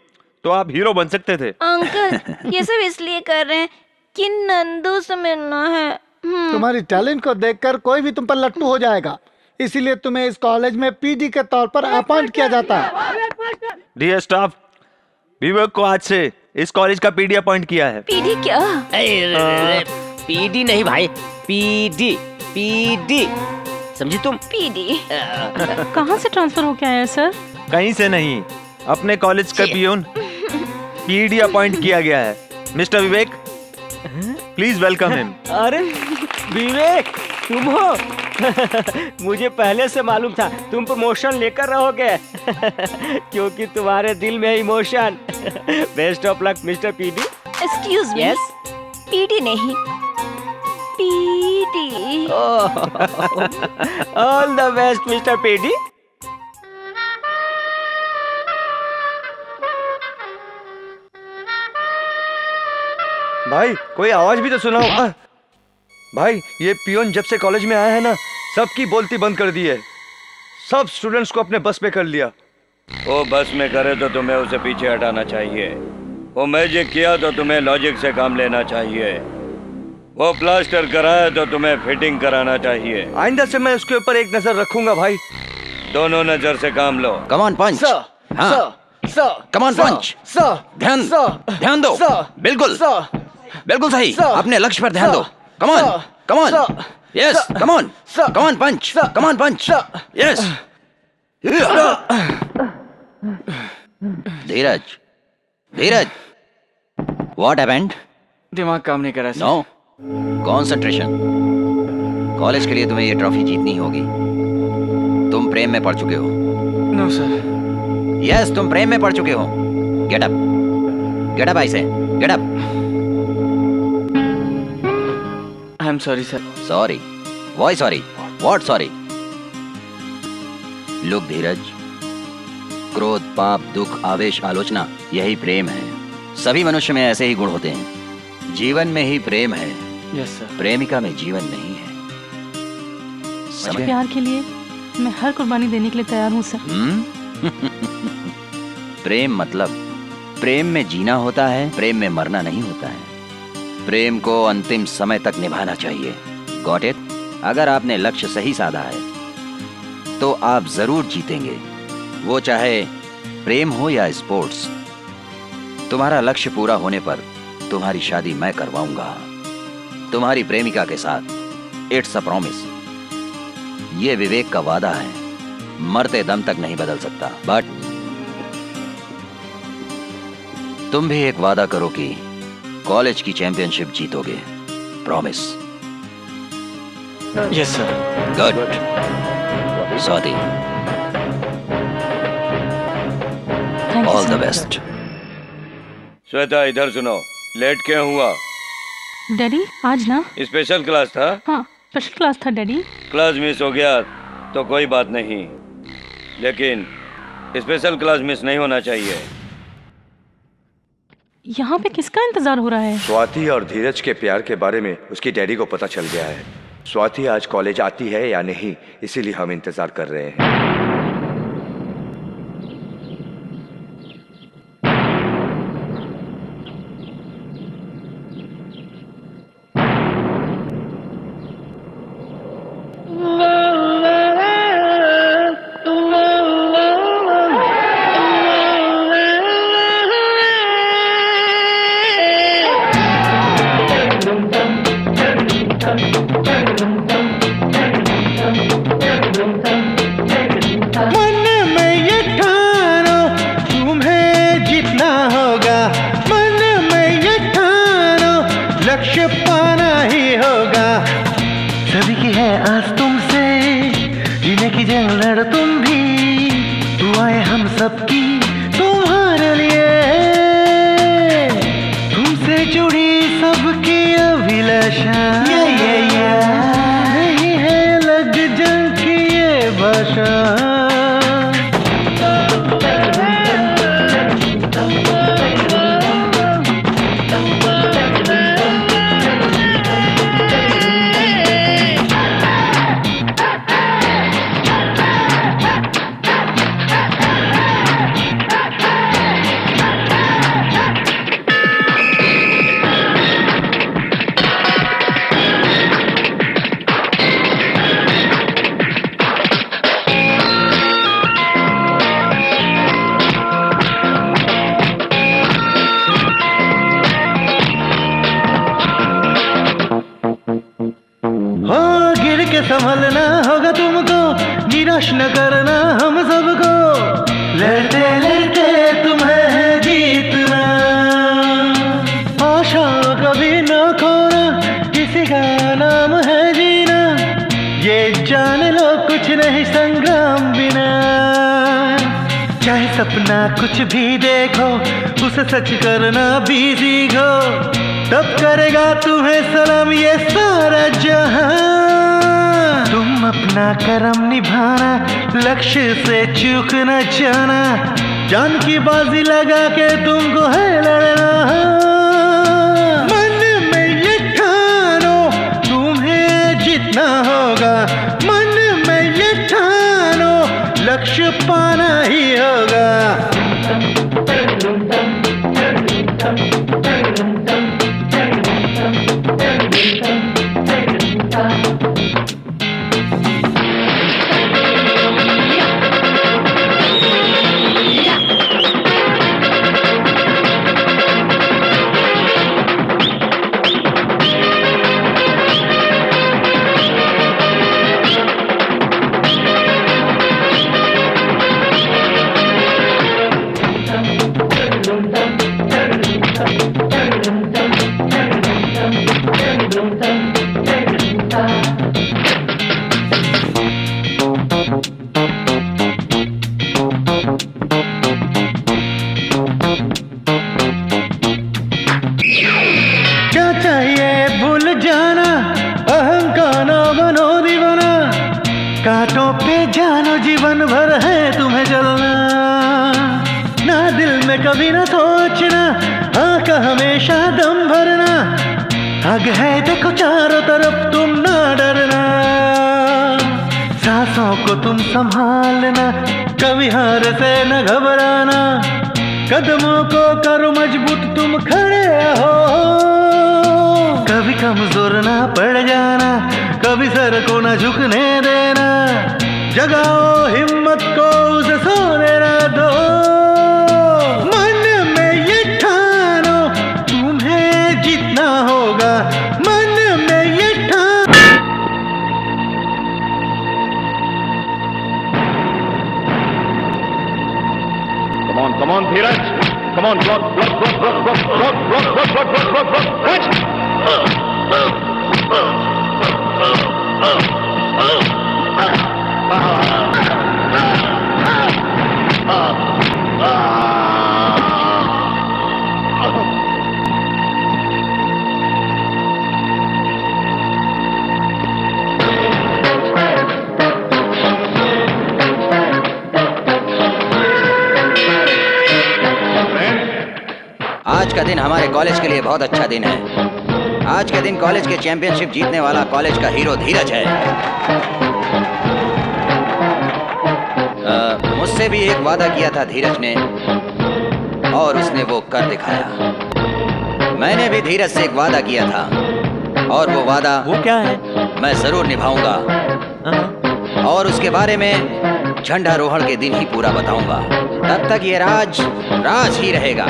तो आप हीरो बन सकते थे। अंकल ये सब इसलिए कर रहे हैं कि नंदू से मिलना है। तुम्हारी टैलेंट को देखकर कोई भी तुम पर लट्टू हो जाएगा, इसीलिए तुम्हें इस कॉलेज में पीडी के तौर पर अपॉइंट किया जाता है। डियर स्टाफ, विवेक को आज से इस कॉलेज का पीडी अपॉइंट किया है। पीडी क्या? पीडी नहीं भाई, पीडी। पीडी समझी तुम? पीडी कहाँ से ट्रांसफर हो के आया सर? कहीं से नहीं, अपने कॉलेज का पियोन पीडी अपॉइंट किया गया है। Mister Vivek, please welcome him. अरे विवेक तुम हो? मुझे पहले से मालूम था तुम प्रमोशन लेकर रहोगे क्योंकि तुम्हारे दिल में emotion. Best of luck mister PD. Excuse me. Yes PD नहीं, PD. All the best mister PD. भाई कोई आवाज भी तो सुनाओ। भाई ये पियोन जब से कॉलेज में आया है ना, सबकी बोलती बंद कर दी है। सब स्टूडेंट्स को अपने बस में कर लिया। वो बस में करे तो तुम्हें उसे पीछे हटाना चाहिए। वो मैजिक किया तो तुम्हें लॉजिक से काम लेना चाहिए। वो प्लास्टर कराया तो तुम्हें फिटिंग कराना चाहिए। आइंदा से मैं उसके ऊपर एक नजर रखूंगा भाई। दोनों नजर से काम लो। कम ऑन पंच। कम ऑन पंच। ध्यान दो। बिल्कुल बिल्कुल सही। अपने लक्ष्य पर ध्यान दो। Come on come on. Yes come on come on punch. Come on punch. Yes. Dheeraj, Dheeraj, what happened? दिमाग काम नहीं कर रहा। No concentration. कॉलेज के लिए तुम्हें ये ट्रॉफी जीतनी होगी। तुम प्रेम में पड़ चुके हो। No sir. यस तुम प्रेम में पड़ चुके हो। Get up, get up. I say get up. I'm sorry sir. Sorry. Why sorry? What sorry? Look Dheeraj, क्रोध, पाप, दुख, आवेश, आलोचना, यही प्रेम है। सभी मनुष्य में ऐसे ही गुण होते हैं। जीवन में ही प्रेम है। Yes sir. प्रेमिका में जीवन नहीं है। समझे? प्यार के लिए मैं हर कुर्बानी देने के लिए तैयार हूँ सर। प्रेम मतलब प्रेम में जीना होता है, प्रेम में मरना नहीं होता है। प्रेम को अंतिम समय तक निभाना चाहिए। Got it? अगर आपने लक्ष्य सही साधा है तो आप जरूर जीतेंगे, वो चाहे प्रेम हो या स्पोर्ट्स। तुम्हारा लक्ष्य पूरा होने पर तुम्हारी शादी मैं करवाऊंगा, तुम्हारी प्रेमिका के साथ। It's a promise. ये विवेक का वादा है, मरते दम तक नहीं बदल सकता। बट तुम भी एक वादा करो कि कॉलेज की चैंपियनशिप जीतोगे। Promise? Yes sir. Good. Swati, all the best. Shweta इधर सुनो, लेट क्यों हुआ? डैडी आज ना स्पेशल क्लास था। हाँ स्पेशल क्लास था डैडी। क्लास मिस हो गया तो कोई बात नहीं, लेकिन स्पेशल क्लास मिस नहीं होना चाहिए। यहाँ पे किसका इंतजार हो रहा है? स्वाति और धीरज के प्यार के बारे में उसकी डैडी को पता चल गया है। स्वाति आज कॉलेज आती है या नहीं, इसीलिए हम इंतजार कर रहे हैं। तुम भी, दुआएं हम सबकी तुम्हारे लिए, तुमसे जुड़ी सबकी अभिलाषा। नहीं है लग जंग की ये भाषा। संभलना होगा तुमको, निराश न करना हम सबको, लड़ते लड़ते तुम्हें जीतना, आशा कभी न खोना, किसी का नाम है जीना, ये जान लो कुछ नहीं संग्राम बिना। चाहे सपना कुछ भी देखो, उसे सच करना भी सीखो, तब करेगा तुम्हें सलाम ये सारा जहां। तुम अपना कर्म निभाना, लक्ष्य से चूक न जाना, जान की बाजी लगा के तुमको है लड़ना। मन में ये ठानो तुम्हें जीतना होगा, मन में ये ठानो लक्ष्य पाना ही होगा। चैंपियनशिप जीतने वाला कॉलेज का हीरो धीरज है। मुझसे भी एक वादा किया था धीरज ने, और उसने वो कर दिखाया। मैंने भी धीरज से एक वादा किया था, और वो वादा वो क्या है मैं जरूर निभाऊंगा, और उसके बारे में झंडारोहण के दिन ही पूरा बताऊंगा। तब तक ये राज राज ही रहेगा।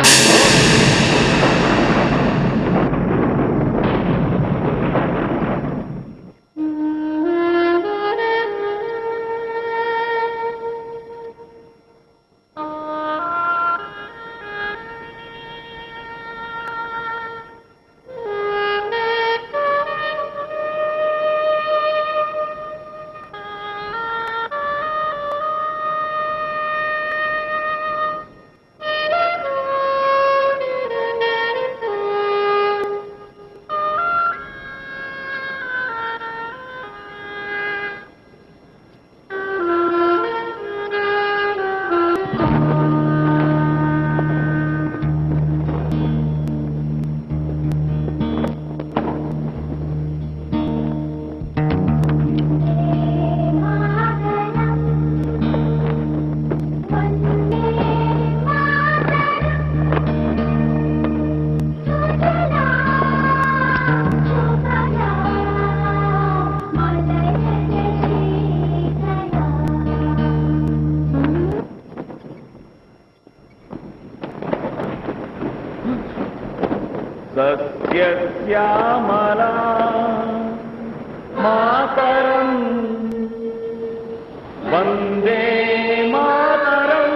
सत्यस्यामला मातरम Vande Mataram.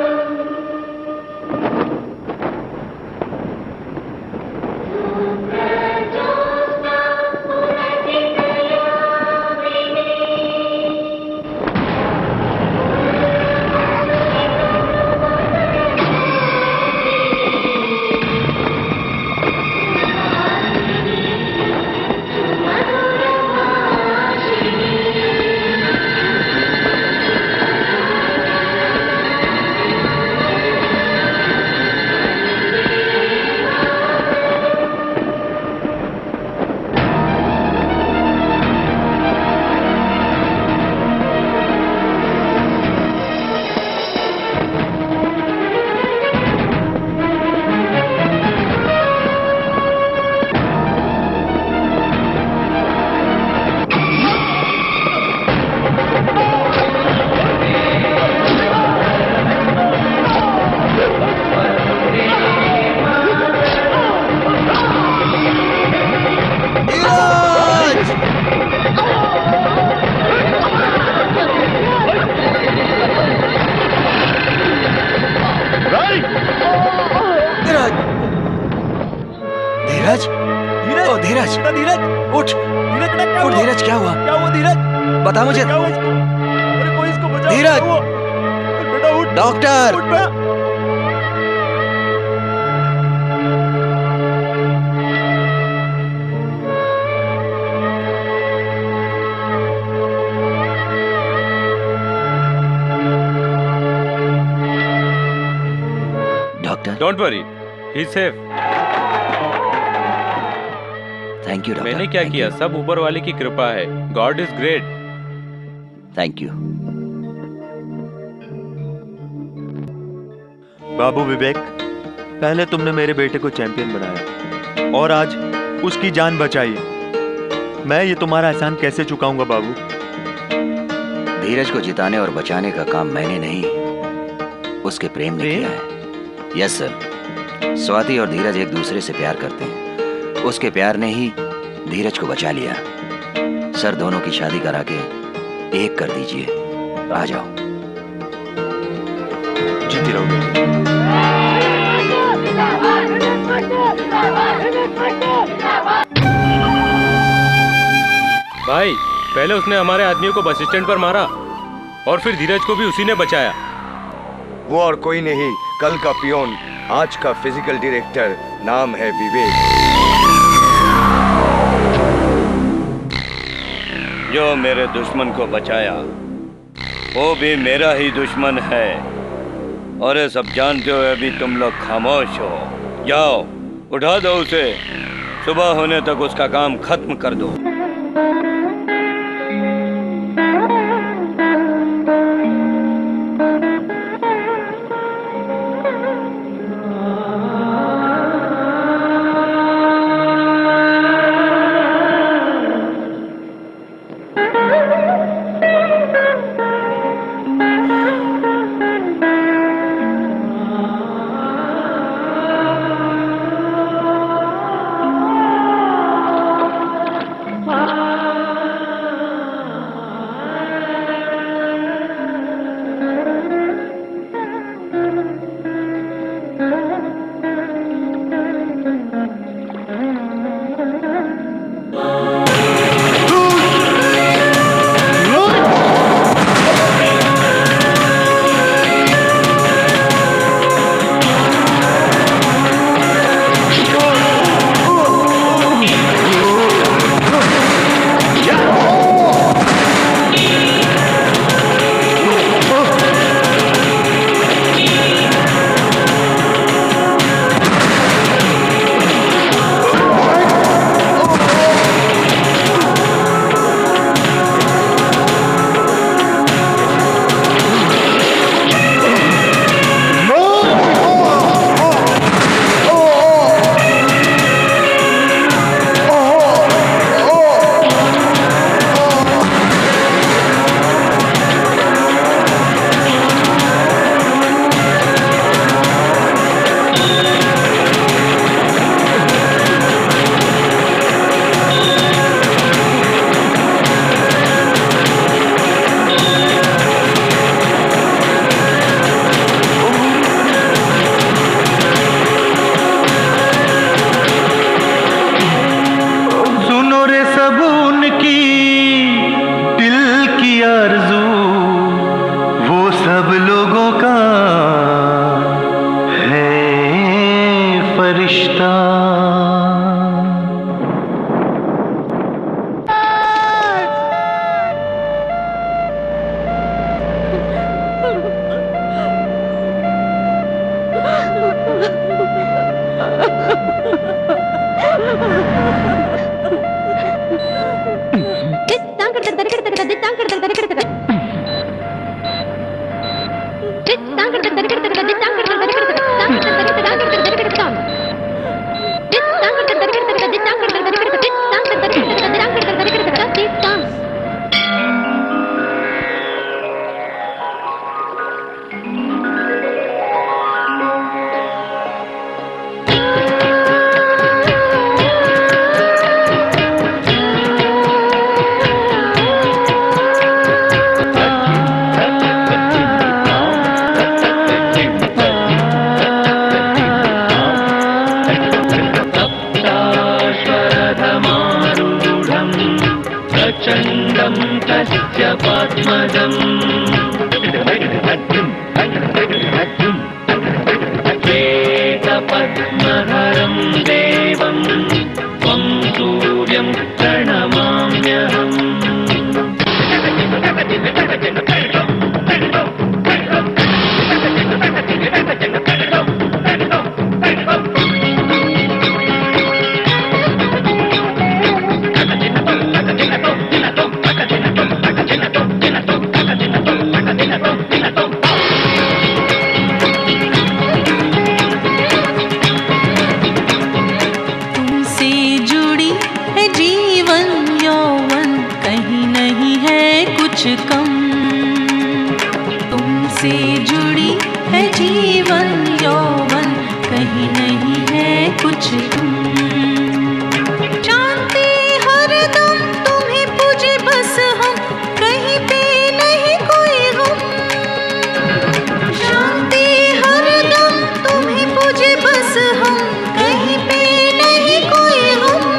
Don't worry, he's safe. Thank you, doctor. मैंने क्या किया? सब ऊपर वाले की कृपा है. God is great. Thank you. बाबू विवेक, पहले तुमने मेरे बेटे को चैंपियन बनाया और आज उसकी जान बचाई. मैं ये तुम्हारा एहसान कैसे चुकाऊंगा बाबू? धीरज को जिताने और बचाने का काम मैंने नहीं, उसके प्रेम ने किया है. यस सर, स्वाति और धीरज एक दूसरे से प्यार करते हैं. उसके प्यार ने ही धीरज को बचा लिया. सर, दोनों की शादी करा के एक कर दीजिए. आ जाओ. जीती रहो भाई. पहले उसने हमारे आदमियों को बस स्टैंड पर मारा और फिर धीरज को भी उसी ने बचाया. वो और कोई नहीं, कल का पियोन, आज का फिजिकल डायरेक्टर. नाम है विवेक. जो मेरे दुश्मन को बचाया वो भी मेरा ही दुश्मन है. और ये सब जानते हो. अभी तुम लोग खामोश हो जाओ. उठा दो उसे. सुबह होने तक उसका काम खत्म कर दो. से जुड़ी है जीवन यौवन, कहीं नहीं है कुछ तुम। जानते हरदम तुम्हें पूजे बस हम, कहीं पे नहीं कोई गम। जानते हरदम तुम्हें पूजे बस हम, कहीं पे नहीं कोई गम।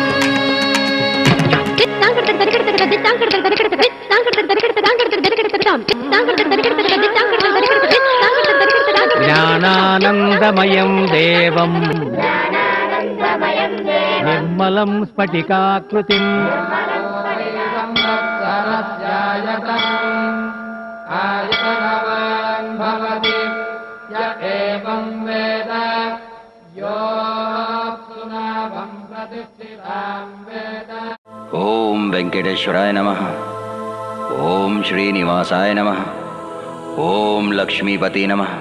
ज्ञानानन्दमयं देवं निर्मलं स्फटिकाकृतिं ॐ वेंकटेश्वराय नमः, ॐ श्रीनिवासाय नमः, ॐ लक्ष्मीपति नमः।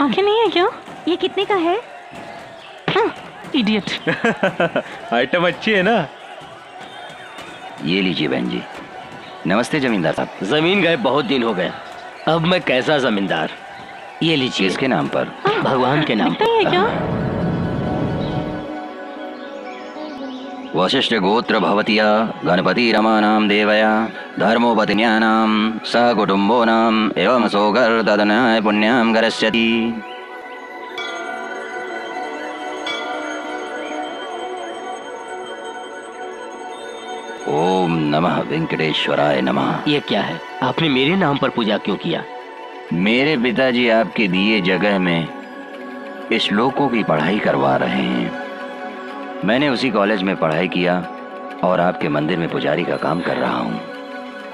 आंखें नहीं है क्यों? ये कितने का है? इडियट। आइटम अच्छी है ना? ये लीजिए बहन जी। नमस्ते जमींदार साहब। जमीन गए बहुत दिन हो गए, अब मैं कैसा जमींदार। ये लीजिए, इसके नाम पर, भगवान के नाम पर। वशिष्ठ गोत्र भवतिया गणपति रमा नाम देवया धर्मोपतिन्यानाम सह कुटुंबो नाम एवं सोगर ददनाय पुण्याम गरस्यति। ओम नमः वेंकटेश्वराय नमः। ये क्या है? आपने मेरे नाम पर पूजा क्यों किया? मेरे पिताजी आपके दिए जगह में श्लोकों की पढ़ाई करवा रहे हैं। मैंने उसी कॉलेज में पढ़ाई किया और आपके मंदिर में पुजारी का काम कर रहा हूँ।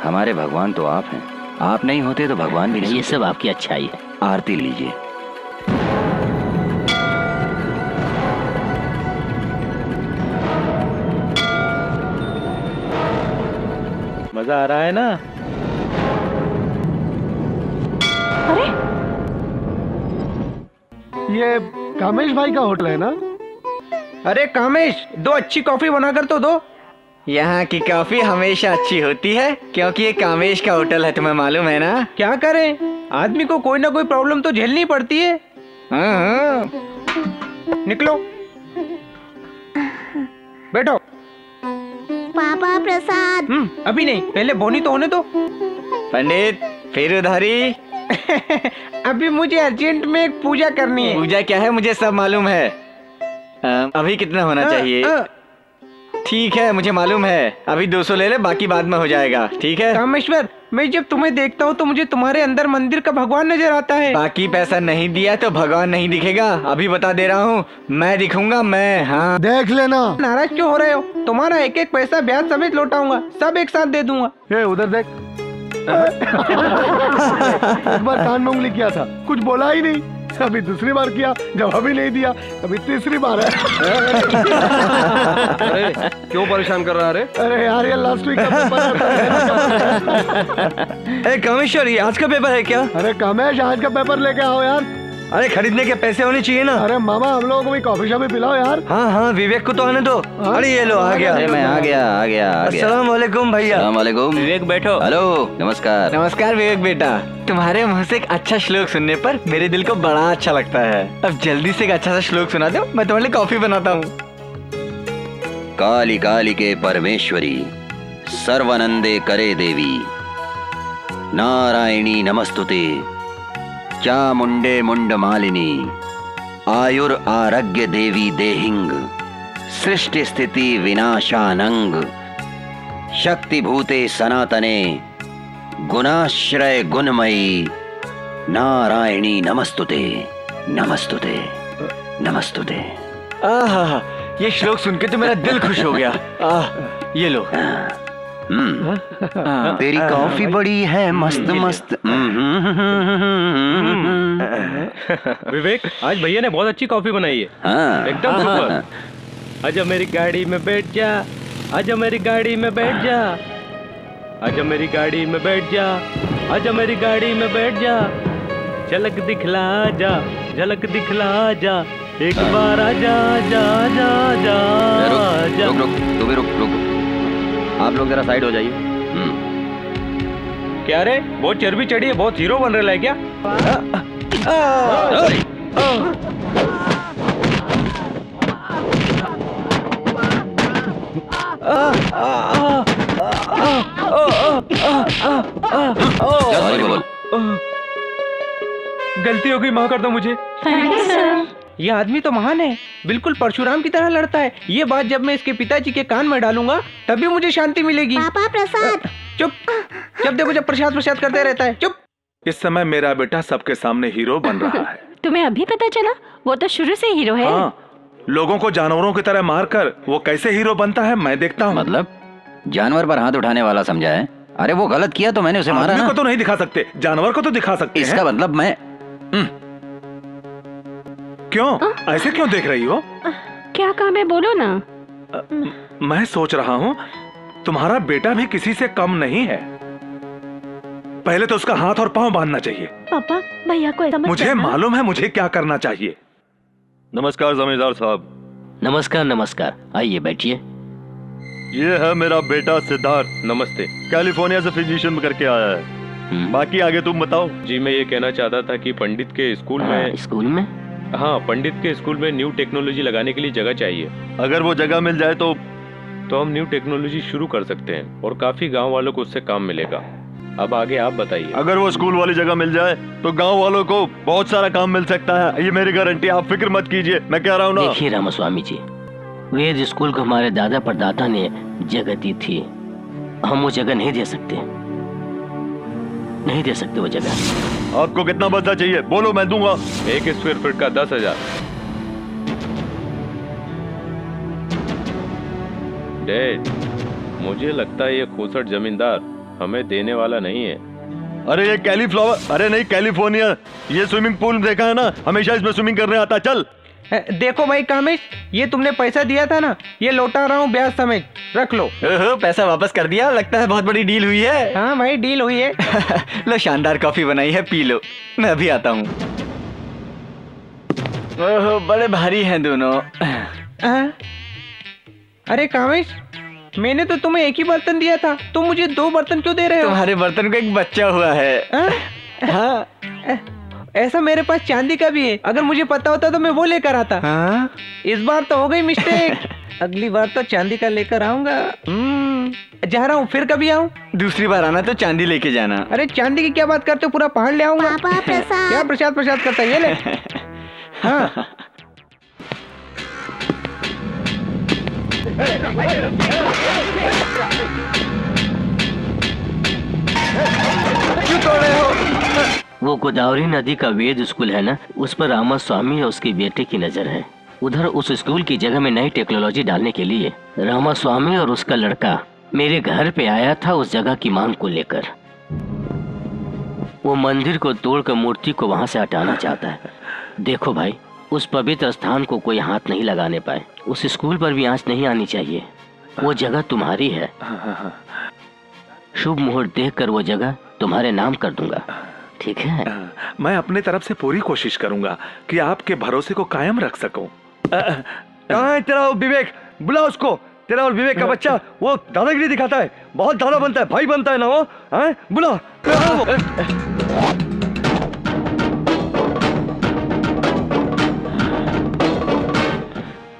हमारे भगवान तो आप हैं, आप नहीं होते तो भगवान भी नहीं। ये सब आपकी अच्छाई है। आरती लीजिए। मजा आ रहा है ना? ये कामेश भाई का होटल है ना? अरे कामेश, दो अच्छी कॉफी बनाकर तो दो। यहाँ की कॉफी हमेशा अच्छी होती है क्योंकि ये कामेश का होटल है, तुम्हें मालूम है ना। क्या करें, आदमी को कोई ना कोई प्रॉब्लम तो झेलनी पड़ती है। हाँ। निकलो, बैठो। पापा प्रसाद। अभी नहीं, पहले बोनी तो होने दो। पंडित फिर उधारी। अभी मुझे अर्जेंट में एक पूजा करनी है। पूजा क्या है मुझे सब मालूम है। अभी कितना होना चाहिए? ठीक है, मुझे मालूम है। अभी 200 ले ले, बाकी बाद में हो जाएगा। ठीक है कामेश्वर, मैं जब तुम्हें देखता हूँ तो मुझे तुम्हारे अंदर मंदिर का भगवान नजर आता है। बाकी पैसा नहीं दिया तो भगवान नहीं दिखेगा, अभी बता दे रहा हूँ। मैं दिखूंगा मैं। हाँ देख लेना। नाराज क्यों हो रहे हो? तुम्हारा एक एक पैसा ब्याज समेत लौटाऊंगा, सब एक साथ दे दूंगा। उधर देख। एक बार कान उंगली किया था, कुछ बोला ही नहीं। अभी दूसरी बार किया, जवाब ही नहीं दिया। अभी तीसरी बार है। अरे क्यों परेशान कर रहा है? अरे यार, ये लास्ट वीक का पेपर है। कामेश्वर, आज का पेपर है क्या? अरे कामेश, आज का पेपर लेके आओ यार। अरे खरीदने के पैसे होने चाहिए ना। अरे मामा, हम लोगों को भी कॉफी शॉफी पिलाओ यार। हाँ हाँ, विवेक को तो आने दो। अरे ये लो, आ गया। अरे मैं आ गया। अस्सलाम वालेकुम भैया। अस्सलाम वालेकुम। विवेक बैठो। हेलो, नमस्कार। नमस्कार विवेक बेटा, तुम्हारे मुँह से एक अच्छा श्लोक सुनने पर मेरे दिल को बड़ा अच्छा लगता है। अब जल्दी से एक अच्छा सा श्लोक सुना दो, मैं तुम्हारे लिए कॉफी बनाता हूँ। काली काली के परमेश्वरी, सर्वानंदे करे देवी, नारायणी नमस्तुते, चामुंडे मुंड मालिनी, आयुर आरोग्य देवी देहिंग, सृष्टि स्थिति विनाशानंग, शक्ति भूते सनातने, गुणाश्रय गुणमयी, नारायणी नमस्तुते नमस्तुते नमस्तुते। आहा, ये श्लोक सुनकर तो मेरा दिल खुश हो गया। ये लो। तेरी कॉफी बड़ी है मस्त मस्त। विवेक, आज भैया ने बहुत अच्छी कॉफी बनाई है। हाँ। एकदम सुपर। आजा मेरी गाड़ी में बैठ जा, आजा मेरी गाड़ी में बैठ जा, आजा मेरी गाड़ी में बैठ जा, आजा मेरी गाड़ी में बैठ जा, झलक दिखला जा, झलक दिखला जा, एक बार आजा जा जा जा जा। रुक रुक, तुम भी रुक। आप लोग जरा साइड हो जाइए। क्या रे, बहुत चर्बी चढ़ी है, बहुत हीरो बन रहा है क्या? गलती हो गई, माफ कर दो मुझे। यह आदमी तो महान है, बिल्कुल परशुराम की तरह लड़ता है। ये बात जब मैं इसके पिताजी के कान में डालूंगा तभी मुझे शांति मिलेगी। पापा प्रसाद। चुप, जब देखो जब प्रसाद प्रसाद करते रहता है। चुप। इस समय मेरा बेटा सबके सामने हीरो बन रहा है। तुम्हें अभी पता चला? वो तो शुरू से हीरो है। हाँ, लोगों को जानवरों की तरह मार कर वो कैसे हीरो बनता है मैं देखता हूँ। मतलब जानवर पर हाथ उठाने वाला समझा है? अरे वो गलत किया तो मैंने उसे मारा। आदमी को तो नहीं दिखा सकते, जानवर को तो दिखा सकते। इसका मतलब मैं क्यों ऐसे क्यों देख रही हो? क्या काम है बोलो ना। मैं सोच रहा हूँ तुम्हारा बेटा भी किसी से कम नहीं है। पहले तो उसका हाथ और पांव बांधना चाहिए। पापा भैया को मुझे मालूम है मुझे क्या करना चाहिए। नमस्कार जमींदार साहब। नमस्कार नमस्कार, आइए बैठिए। ये है मेरा बेटा सिद्धार्थ। नमस्ते। कैलिफोर्निया से फिजिशियन करके आया है। बाकी आगे तुम बताओ। जी मैं ये कहना चाहता था कि पंडित के स्कूल में हाँ पंडित के स्कूल में न्यू टेक्नोलॉजी लगाने के लिए जगह चाहिए। अगर वो जगह मिल जाए तो हम न्यू टेक्नोलॉजी शुरू कर सकते हैं और काफी गांव वालों को उससे काम मिलेगा। अब आगे आप बताइए। अगर वो स्कूल वाली जगह मिल जाए तो गांव वालों को बहुत सारा काम मिल सकता है, ये मेरी गारंटी। आप फिक्र मत कीजिए, मैं कह रहा हूँ ना। देखिए रामास्वामी जी, वेद स्कूल को हमारे दादा परदादा ने जगह दी थी, हम वो जगह नहीं दे सकते वो जगह। आपको कितना बदला चाहिए बोलो, मैं दूंगा। एक स्क्वायर फीट का 10,000। डैड, मुझे लगता है ये खोसट जमींदार हमें देने वाला नहीं है। अरे ये कैलिफोर्निया, ये स्विमिंग पूल देखा है ना, हमेशा इसमें स्विमिंग करने आता। चल देखो भाई कामेश, ये तुमने पैसा दिया था ना, ये लौटा रहा हूँ ब्याज समेत, रख लो। पैसा वापस कर दिया, लगता है बहुत बड़ी डील हुई है। हाँ भाई डील हुई है। लो शानदार कॉफी बनाई है, पी लो। मैं अभी आता हूँ। बड़े भारी हैं दोनों। अरे कामेश, मैंने तो तुम्हें एक ही बर्तन दिया था, तुम मुझे 2 बर्तन क्यों दे रहे हो? तुम्हारे बर्तन को एक बच्चा हुआ है। हाँ ऐसा मेरे पास चांदी का भी है, अगर मुझे पता होता तो मैं वो लेकर आता। हाँ? इस बार तो हो गई मिस्टेक। अगली बार तो चांदी का लेकर आऊंगा। जा रहा हूँ, फिर कभी आऊं। दूसरी बार आना तो चांदी लेके जाना। अरे चांदी की क्या बात करते हो, पूरा पहाड़ ले आऊंगा। क्या प्रसाद प्रसाद करता है ये ले। हाँ क्यों तोड़ रहे हो? वो गोदावरी नदी का वेद स्कूल है ना, उस पर रामास्वामी और उसके बेटे की नजर है। उधर उस स्कूल की जगह में नई टेक्नोलॉजी डालने के लिए रामास्वामी और उसका लड़का मेरे घर पे आया था, उस जगह की मांग को लेकर। वो मंदिर को तोड़कर मूर्ति को वहाँ से हटाना चाहता है। देखो भाई, उस पवित्र स्थान को कोई हाथ नहीं लगाने पाए, उस स्कूल पर भी आँच नहीं आनी चाहिए। वो जगह तुम्हारी है, शुभ मुहूर्त देख कर वो जगह तुम्हारे नाम कर दूंगा, ठीक है? मैं अपने तरफ से पूरी कोशिश करूंगा कि आपके भरोसे को कायम रख सकूं। कहाँ है तेरा विवेक? बुला उसको। तेरा और विवेक का बच्चा वो दादागिरी दिखाता है, बहुत दादा बनता है, भाई बनता है ना वो। हाँ बुला।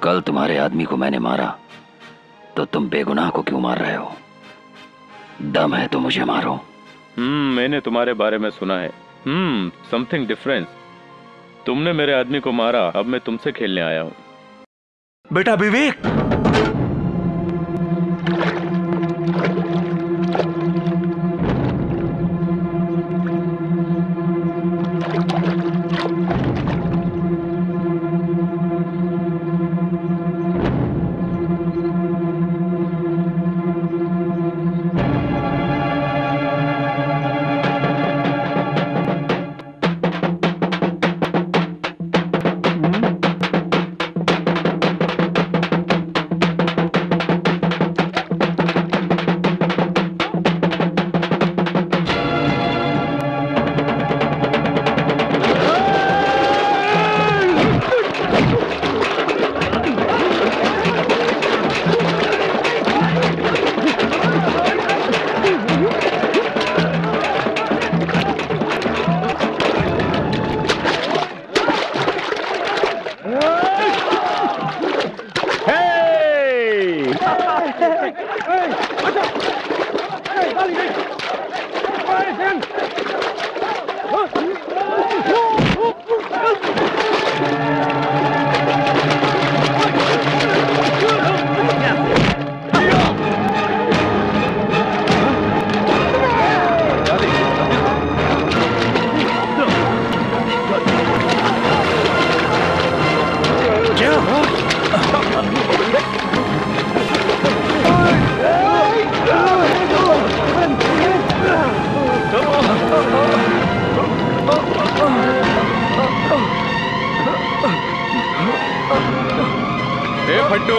कल तुम्हारे आदमी को मैंने मारा तो तुम बेगुनाह को क्यों मार रहे हो? दम है तो मुझे मारो। मैंने तुम्हारे बारे में सुना है। Something difference. तुमने मेरे आदमी को मारा, अब मैं तुमसे खेलने आया हूँ। बेटा विवेक, फट्टू।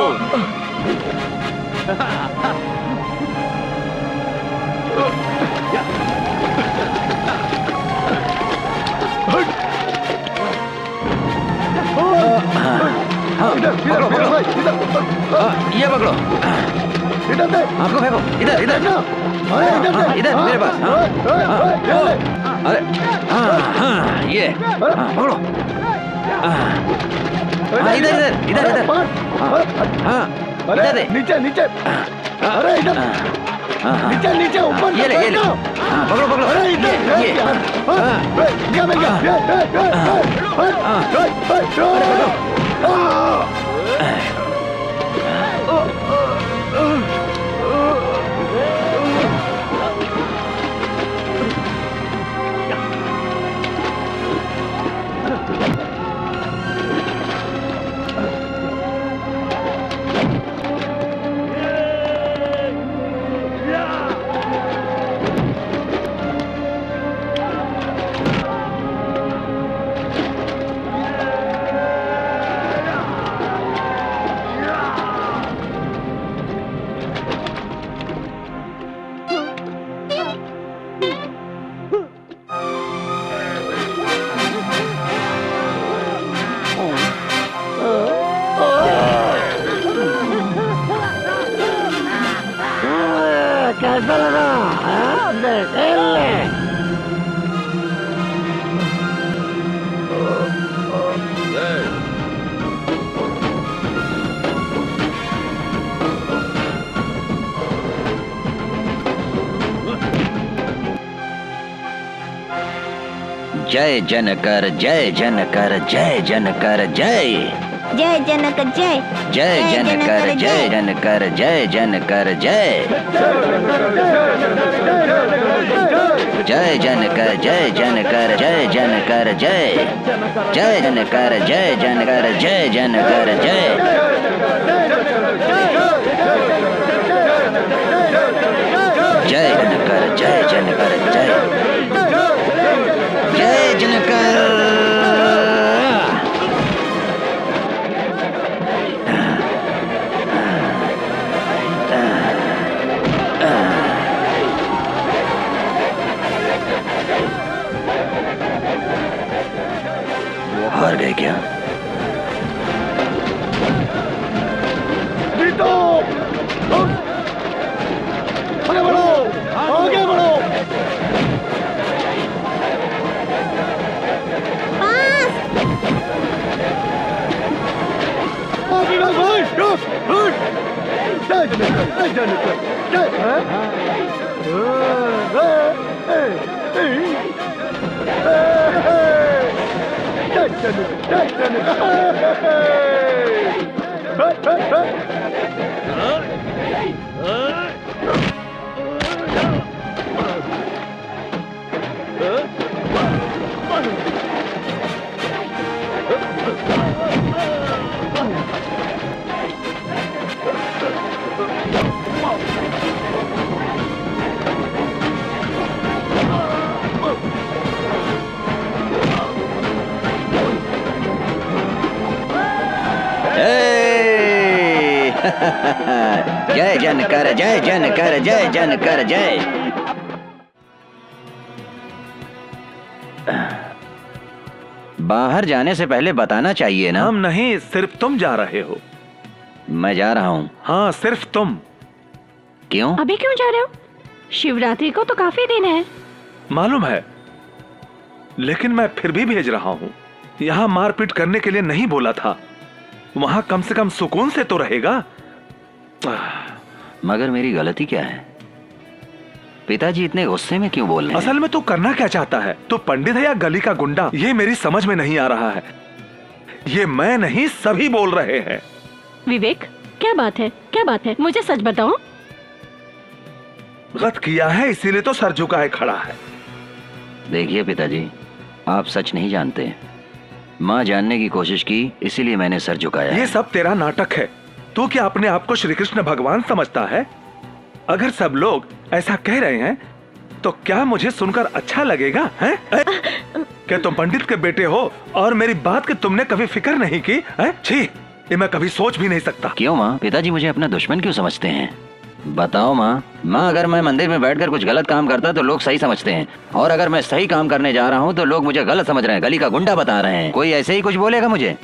ये पकड़ो, इधर दे, आपको फेंको, इधर इधर इधर मेरे पास। अरे हाँ ये पकड़ो, इधर इधर इधर इधर, हाँ इधर दे, नीचे नीचे, अरे इधर नीचे नीचे, ऊपर ये ले, पकड़ो पकड़ो, अरे इधर। जय जनकर जय जनकर जय जनकर जय जय जनक जय जय जनकर जय जनकर जय जनकर जय जय जनकर जय जनकर जय जनकर जय जय जनकर जय जनकर जय जनकर जय जय जनकर जय जनकर जय जय जनकर। वो हार गए क्या? जीतो, आगे बढ़ो, आगे बढ़ो। जय जनकर जय जनकर जय जनकर जय। बाहर जाने से पहले बताना चाहिए ना। हम नहीं, सिर्फ तुम जा रहे हो। मैं जा रहा हूँ। हाँ सिर्फ तुम। क्यों? अभी क्यों जा रहे हो? शिवरात्रि को तो काफी दिन है। मालूम है, लेकिन मैं फिर भी भेज रहा हूँ। यहाँ मारपीट करने के लिए नहीं बोला था, वहाँ कम से कम सुकून से तो रहेगा। मगर मेरी गलती क्या है? पिताजी इतने गुस्से में क्यों बोल रहे हैं? असल में तू करना क्या चाहता है? तू पंडित है या गली का गुंडा? ये मेरी समझ में नहीं आ रहा है। ये मैं नहीं, सभी बोल रहे हैं। विवेक क्या बात है, क्या बात है? मुझे सच बताओ। गलत किया है इसीलिए तो सर झुकाए खड़ा है। देखिए पिताजी, आप सच नहीं जानते। माँ जानने की कोशिश की इसीलिए मैंने सर झुकाया। ये सब तेरा नाटक है। तू क्या अपने आप को श्री कृष्ण भगवान समझता है? अगर सब लोग ऐसा कह रहे हैं तो क्या मुझे सुनकर अच्छा लगेगा? हैं? क्या तुम पंडित के बेटे हो और मेरी बात की तुमने कभी फिक्र नहीं की? छी, ये मैं कभी सोच भी नहीं सकता। क्यों माँ, पिताजी मुझे अपना दुश्मन क्यों समझते हैं? बताओ माँ। माँ, अगर मैं मंदिर में बैठकर कुछ गलत काम करता तो लोग सही समझते हैं, और अगर मैं सही काम करने जा रहा हूँ तो लोग मुझे गलत समझ रहे हैं, गली का गुंडा बता रहे हैं। कोई ऐसे ही कुछ बोलेगा मुझे?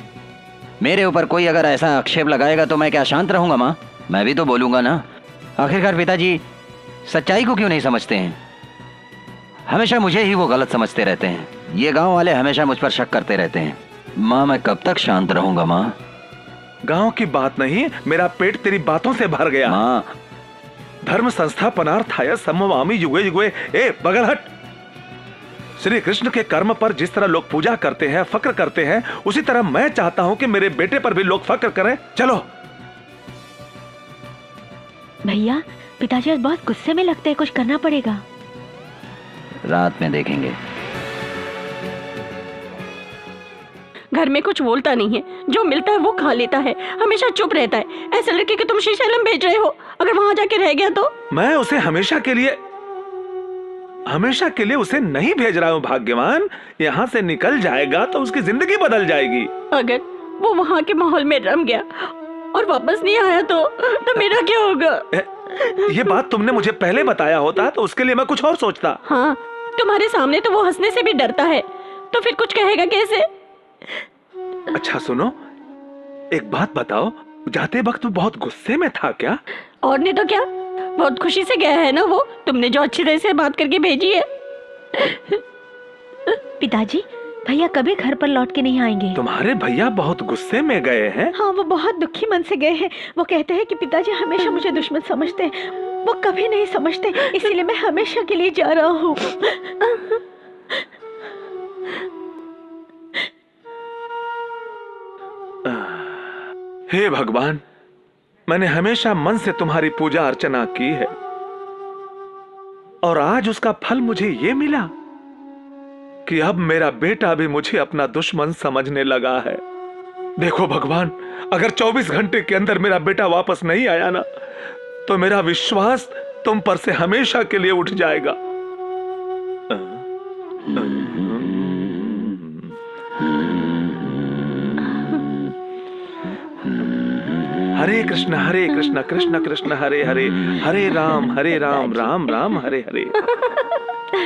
मेरे ऊपर कोई अगर ऐसा आक्षेप लगाएगा तो मैं क्या शांत रहूँगा माँ? मैं भी तो बोलूँगा ना। आखिरकार पिताजी सच्चाई को क्यों नहीं समझते हैं? हमेशा मुझे ही वो गलत समझते रहते हैं। ये गांव वाले हमेशा मुझ पर शक करते रहते हैं। माँ, मैं कब तक शांत रहूँगा माँ? गांव की बात नहीं, मेरा पेट तेरी बातों से भर गया। माँ, धर्म संस्थापनार्थाय समवामी युगे युगे। ए बगल हट। श्री कृष्ण के कर्म पर जिस तरह लोग पूजा करते हैं, फक्र करते हैं, उसी तरह मैं चाहता हूँ कि मेरे बेटे पर भी लोग फक्र करें। चलो। भैया, पिताजी आज बहुत गुस्से में लगते हैं, कुछ करना पड़ेगा। रात में देखेंगे। घर में कुछ बोलता नहीं है, जो मिलता है वो खा लेता है, हमेशा चुप रहता है। ऐसे लड़के के तुम शीशैलम भेज रहे हो, अगर वहाँ जाके रह गया तो? मैं उसे हमेशा के लिए उसे नहीं भेज रहा हूँ भाग्यवान। यहाँ से निकल जाएगा तो उसकी जिंदगी बदल जाएगी। अगर वो वहाँ के माहौल में रम गया और वापस नहीं आया तो मेरा क्या होगा? ये बात तुमने मुझे पहले बताया होता तो उसके लिए मैं कुछ और सोचता। हाँ, तुम्हारे सामने तो वो हंसने से भी डरता है, तो फिर कुछ कहेगा कैसे? अच्छा सुनो, एक बात बताओ, जाते वक्त तू बहुत गुस्से में था क्या? और नहीं तो क्या, बहुत खुशी से गया है ना वो। तुमने जो अच्छी तरह से बात करके भेजी है। पिताजी, भैया कभी घर पर लौट के नहीं आएंगे। तुम्हारे भैया बहुत गुस्से में गए हैं। हाँ, वो बहुत दुखी मन से गए हैं। वो कहते हैं कि पिताजी हमेशा मुझे दुश्मन समझते हैं, वो कभी नहीं समझते, इसीलिए मैं हमेशा के लिए जा रहा हूँ। हे भगवान, मैंने हमेशा मन से तुम्हारी पूजा अर्चना की है और आज उसका फल मुझे ये मिला कि अब मेरा बेटा भी मुझे अपना दुश्मन समझने लगा है। देखो भगवान, अगर 24 घंटे के अंदर मेरा बेटा वापस नहीं आया ना तो मेरा विश्वास तुम पर से हमेशा के लिए उठ जाएगा। हरे कृष्णा कृष्णा कृष्णा हरे हरे, हरे राम राम राम हरे हरे।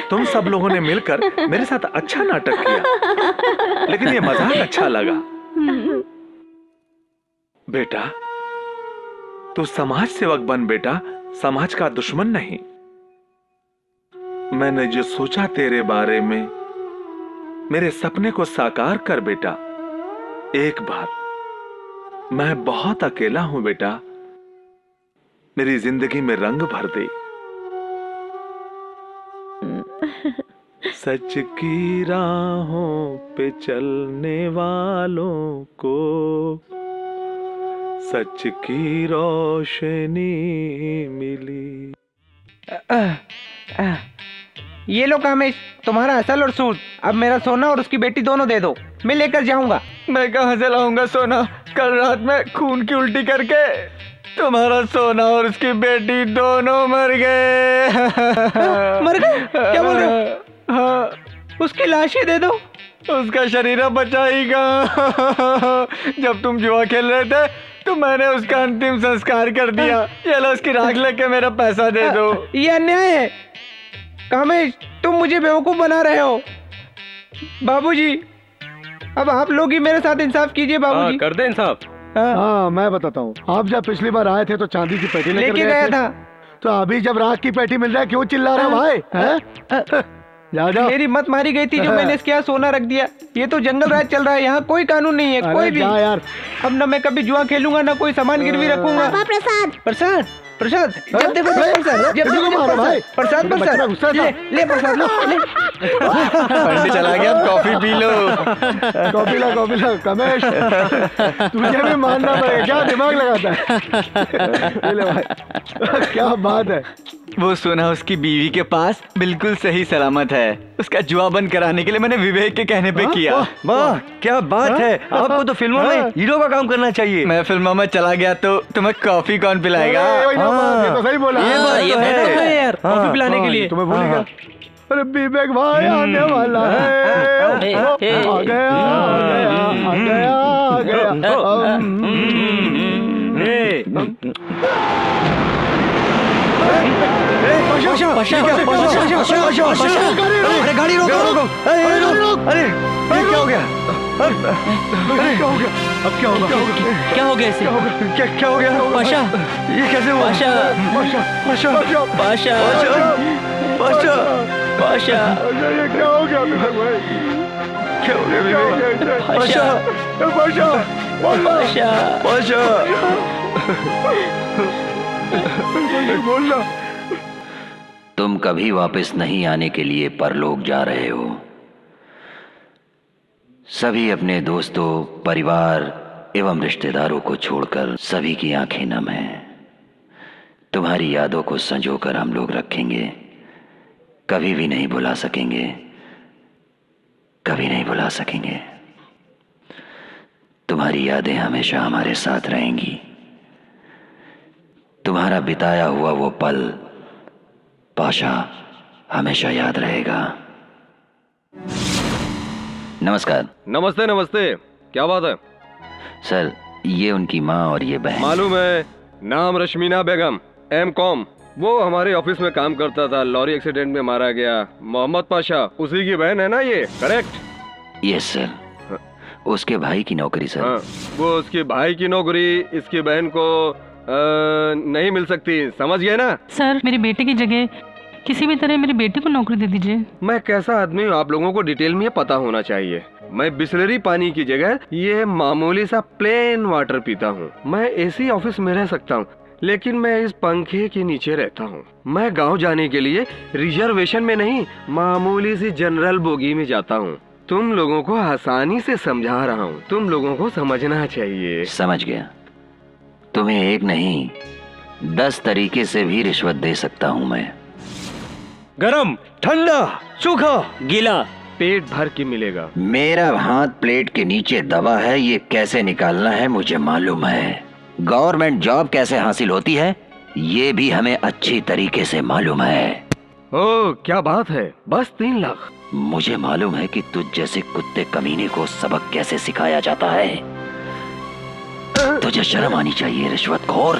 तुम सब लोगों ने मिलकर मेरे साथ अच्छा नाटक किया, लेकिन ये मजाक अच्छा लगा। बेटा, तू समाज सेवक बन बेटा, समाज का दुश्मन नहीं। मैंने जो सोचा तेरे बारे में, मेरे सपने को साकार कर बेटा। एक बार, मैं बहुत अकेला हूं बेटा, मेरी जिंदगी में रंग भर दे। सच की राहों पे चलने वालों को सच की रोशनी मिली। ये लो कामेश, तुम्हारा असल और सूद। अब मेरा सोना और उसकी बेटी दोनों दे दो, मैं लेकर जाऊंगा। मैं कहां से लाऊंगा सोना? कल रात में खून की उल्टी करके तुम्हारा सोना और उसकी बेटी दोनों मर गए। मर गए? क्या बोल रहे हो? हाँ, उसकी लाश ही दे दो। उसका शरीर बचाएगा। जब तुम जुआ खेल रहे थे तो मैंने उसका अंतिम संस्कार कर दिया। चलो, उसकी राख लेके मेरा पैसा दे दो। ये अन्याय है कामेश, तुम मुझे बेवकूफ बना रहे हो। बाबूजी, अब आप लोग ही मेरे साथ इंसाफ कीजिए। बाबूजी कर दे इंसाफ। हाँ, मैं बताता हूँ। आप जब पिछली बार आए थे तो चांदी की पेटी लेके गया था, तो अभी जब राख की पेटी मिल रहा है क्यों चिल्ला रहा भाई? जा जा। मेरी मत मारी गई थी जो मैंने इसके यहाँ सोना रख दिया। ये तो जंगल राज चल रहा है, यहाँ कोई कानून नहीं है। कोई भी यार, अब न मैं कभी जुआ खेलूंगा, ना कोई सामान गिरवी रखूंगा। प्रसाद, जब देखो प्रसाद, ले प्रसाद लो, ले। चला गया, कॉफी पी लो। कॉफी ला कमेश, तुझे भी मानना पड़ेगा, क्या दिमाग लगाता है। ले भाई, क्या बात है। वो सोना उसकी बीवी के पास बिल्कुल सही सलामत है। उसका जुआ बंद कराने के लिए मैंने विवेक के कहने पे किया। वाह, क्या बात है। आपको तो फिल्मों में हीरो का काम करना चाहिए। मैं फिल्मों में चला गया तो तुम्हें कॉफी कौन पिलाएगा? ये तो सही बोला। ये बात है यार, कॉफी पिलाने के लिए तुम्हें बोलेगा। अरे विवेक भाई आने वाला है। आ गया। अरे गाड़ी रोको रोको, अरे क्या हो गया? अब क्या होगा? क्या हो गया इसे? क्या हो गया? पाशा ये कैसे हुआ? पाशा पाशा पाशा पाशा पाशा पाशा ये क्या हो गया भाई? क्या हो गया? पाशा पाशा पाशा पाशा बोलना। तुम कभी वापस नहीं आने के लिए परलोक जा रहे हो। सभी अपने दोस्तों, परिवार एवं रिश्तेदारों को छोड़कर सभी की आंखें नम हैं। तुम्हारी यादों को संजोकर हम लोग रखेंगे, कभी भी नहीं भुला सकेंगे, कभी नहीं भुला सकेंगे। तुम्हारी यादें हमेशा हमारे साथ रहेंगी। तुम्हारा बिताया हुआ वो पल पाशा हमेशा याद रहेगा। नमस्कार। नमस्ते नमस्ते, क्या बात है? सर ये उनकी माँ और ये बहन। मालूम है, नाम रश्मीना बेगम, M.Com। वो हमारे ऑफिस में काम करता था, लॉरी एक्सीडेंट में मारा गया। मोहम्मद पाशा उसी की बहन है ना ये? करेक्ट। यस सर, उसके भाई की नौकरी सर। हाँ, वो उसके भाई की नौकरी इसकी बहन को नहीं मिल सकती, समझ गए ना? सर मेरे बेटे की जगह किसी भी तरह मेरे बेटे को नौकरी दे दीजिए। मैं कैसा आदमी हूँ आप लोगों को डिटेल में पता होना चाहिए। मैं बिस्लरी पानी की जगह ये मामूली सा प्लेन वाटर पीता हूँ। मैं एसी ऑफिस में रह सकता हूँ, लेकिन मैं इस पंखे के नीचे रहता हूँ। मैं गाँव जाने के लिए रिजर्वेशन में नहीं, मामूली सी जनरल बोगी में जाता हूँ। तुम लोगों को आसानी से समझा रहा हूँ, तुम लोगों को समझना चाहिए। समझ गया। तुम्हें एक नहीं 10 तरीके से भी रिश्वत दे सकता हूँ मैं। गरम, ठंडा, सूखा, गीला, पेट भर के मिलेगा। मेरा हाथ प्लेट के नीचे दबा है, ये कैसे निकालना है मुझे मालूम है। गवर्नमेंट जॉब कैसे हासिल होती है ये भी हमें अच्छी तरीके से मालूम है। ओह क्या बात है, बस 3 लाख। मुझे मालूम है कि तुझ जैसे कुत्ते कमीने को सबक कैसे सिखाया जाता है। तुझे शर्म आनी चाहिए रिश्वतखोर।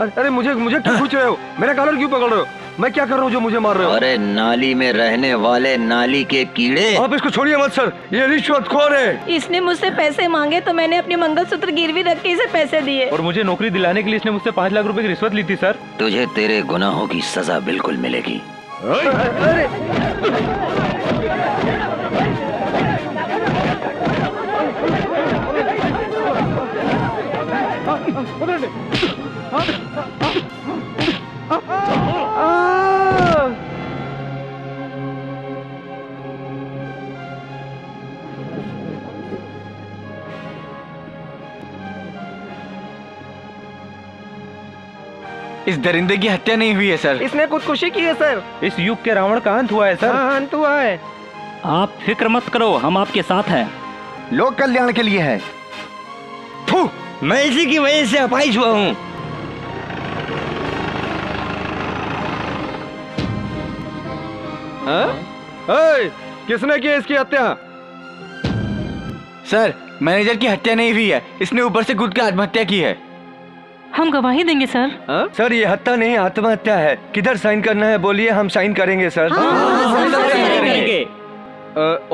अरे मुझे क्यों पूछ रहे हो? मेरा कॉलर क्यों पकड़ रहे हो? मैं क्या कर रहा हूँ जो मुझे मार रहे हो? अरे नाली में रहने वाले नाली के कीड़े। आप इसको छोड़िए मत सर, ये रिश्वतखोर है। इसने मुझसे पैसे मांगे तो मैंने अपने मंगलसूत्र गिरवी रख के इसे पैसे दिए, और मुझे नौकरी दिलाने के लिए इसने मुझसे 5 लाख रुपए की रिश्वत ली थी सर। तुझे तेरे गुनाहों की सजा बिल्कुल मिलेगी। इस दरिंदे की हत्या नहीं हुई है सर, इसने खुदकुशी की है सर। इस युग के रावण का अंत हुआ है सर। हाँ, अंत हुआ है। आप फिक्र मत करो, हम आपके साथ हैं। लोक कल्याण के लिए है। फू, मैं इसी की वजह से अपाहिज हुआ हूँ। किसने की इसकी हत्या? सर मैनेजर की हत्या नहीं हुई है, इसने ऊपर से खुद की आत्महत्या की है। हम गवाही देंगे सर। सर ये हत्या नहीं आत्महत्या है। किधर साइन करना है बोलिए, हम साइन करेंगे सर। हम करेंगे।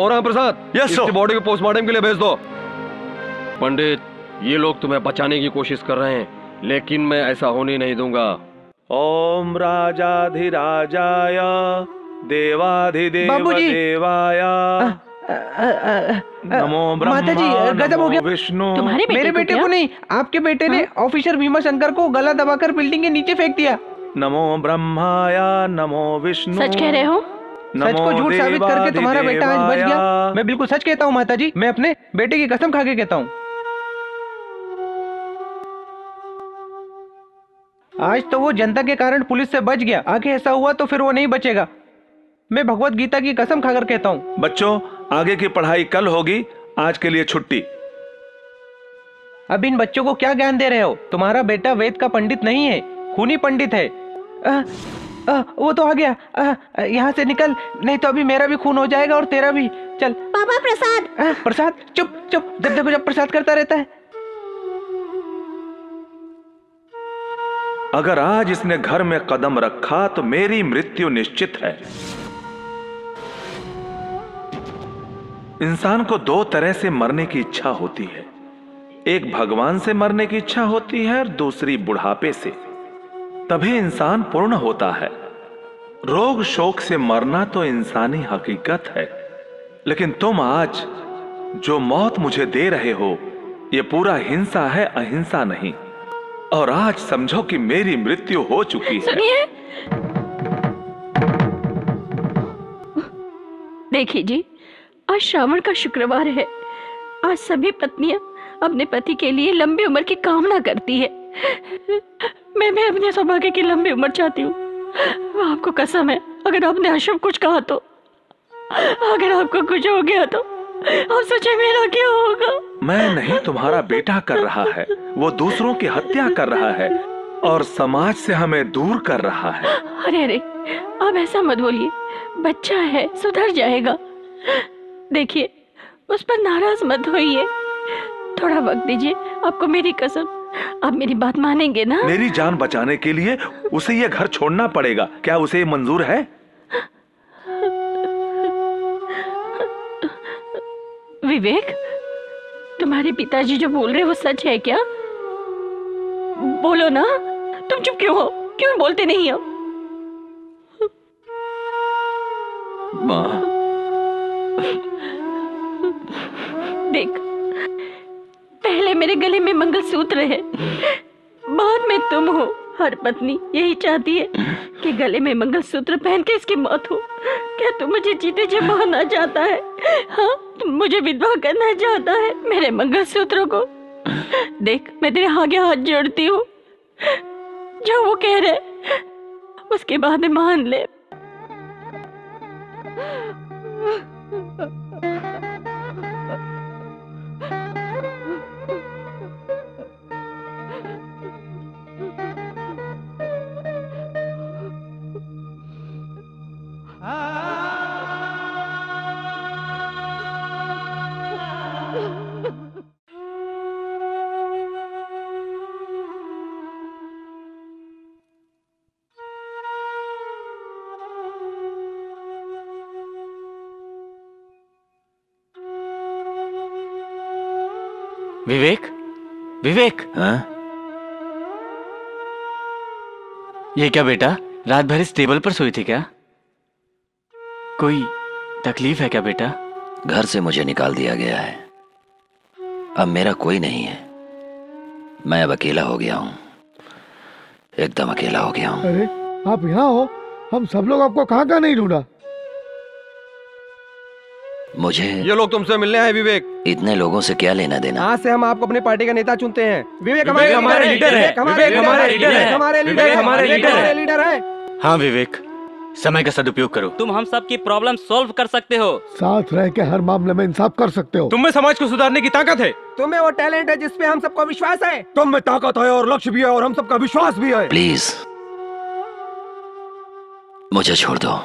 और हम प्रसाद, यस सर, बॉडी को पोस्टमार्टम के लिए भेज दो। पंडित ये लोग तुम्हें बचाने की कोशिश कर रहे हैं, लेकिन मैं ऐसा होने नहीं दूंगा। ओम राजाधिराजाय देवाधिदेव देवाया नमो ब्रह्मा विष्णु। मेरे बेटे को नहीं, आपके बेटे ने ऑफिसर भीमा शंकर को गला दबाकर बिल्डिंग के नीचे फेंक दिया। नमो ब्रह्माया नमो विष्णु। सच कह रहे हो? सच को झूठ साबित करके तुम्हारा बेटा आज बच गया। मैं बिल्कुल सच कहता हूँ माता जी, मैं अपने बेटे की कसम खा के कहता हूँ। आज तो वो जनता के कारण पुलिस से बच गया, आगे ऐसा हुआ तो फिर वो नहीं बचेगा। मैं भगवत गीता की कसम खाकर कहता हूँ। बच्चों आगे की पढ़ाई कल होगी, आज के लिए छुट्टी। अब इन बच्चों को क्या ज्ञान दे रहे हो? तुम्हारा बेटा वेद का पंडित नहीं है, खूनी पंडित है। वो तो आ गया, यहाँ से निकल, नहीं तो अभी मेरा भी खून हो जाएगा और तेरा भी। चल बाबा प्रसाद। प्रसाद? चुप चुप, दब दब प्रसाद करता रहता है। अगर आज इसने घर में कदम रखा तो मेरी मृत्यु निश्चित है। इंसान को दो तरह से मरने की इच्छा होती है, एक भगवान से मरने की इच्छा होती है और दूसरी बुढ़ापे से, तभी इंसान पूर्ण होता है। रोग शोक से मरना तो इंसानी हकीकत है, लेकिन तुम आज जो मौत मुझे दे रहे हो ये पूरा हिंसा है, अहिंसा नहीं। और आज समझो कि मेरी मृत्यु हो चुकी है। सुनिए, देखिए जी, आज श्रावण का शुक्रवार है। आज सभी पत्नियां अपने पति के लिए लंबी उम्र की कामना करती है। मैं भी अपने सौभाग्य की लंबी उम्र चाहती हूँ। आपको कसम है, अगर आपने अशुभ कुछ कहा तो, अगर आपको कुछ हो गया तो आप सोचे मेरा क्या होगा। मैं नहीं, तुम्हारा बेटा कर रहा है। वो दूसरों की हत्या कर रहा है और समाज से हमें दूर कर रहा है। अरे अरे, आप ऐसा मत बोलिए, बच्चा है, सुधर जाएगा। देखिए, उस पर नाराज मत होइए, थोड़ा वक्त दीजिए। आपको मेरी कसम, आप मेरी बात मानेंगे ना? मेरी जान बचाने के लिए उसे ये घर छोड़ना पड़ेगा, क्या उसे ये मंजूर है? विवेक, तुम्हारे पिताजी जो बोल रहे वो सच है क्या? बोलो ना, तुम चुप क्यों हो? क्यों बोलते नहीं हो? माँ, देख, पहले मेरे गले में मंगलसूत्र है, बाद में तुम हो। हर पत्नी यही चाहती है कि गले में मंगलसूत्र पहन के इसकी मौत हो। क्या तुम मुझे जीते जी मारना चाहता है? हाँ, तुम मुझे विधवा करना चाहता है मेरे मंगलसूत्रों को? देख, मैं तेरे आगे हाथ जोड़ती हूँ, जो वो कह रहे उसके बाद मान ले। विवेक, विवेक। हाँ? ये क्या बेटा, रात भर इस टेबल पर सोई थी क्या? कोई तकलीफ है क्या बेटा? घर से मुझे निकाल दिया गया है, अब मेरा कोई नहीं है। मैं अब अकेला हो गया हूँ, एकदम अकेला हो गया हूँ। अरे आप यहाँ हो, हम सब लोग आपको कहाँ नहीं ढूंढा। मुझे ये लोग तुमसे मिलने आए विवेक। इतने लोगों से क्या लेना देना? आज से हम आपको अपने पार्टी का नेता चुनते हैं। विवेक हमारे लीडर है, हमारे लीडर है। हाँ विवेक, समय का सदुपयोग करो। तुम हम सब की प्रॉब्लम सॉल्व कर सकते हो, साथ रह के हर मामले में इंसाफ कर सकते हो। तुम्हें समाज को सुधारने की ताकत है, तुम्हें वो टैलेंट है जिसपे हम सबको विश्वास है। तुम में ताकत है और लक्ष्य भी है और हम सबका विश्वास भी है। प्लीज मुझे छोड़ दो।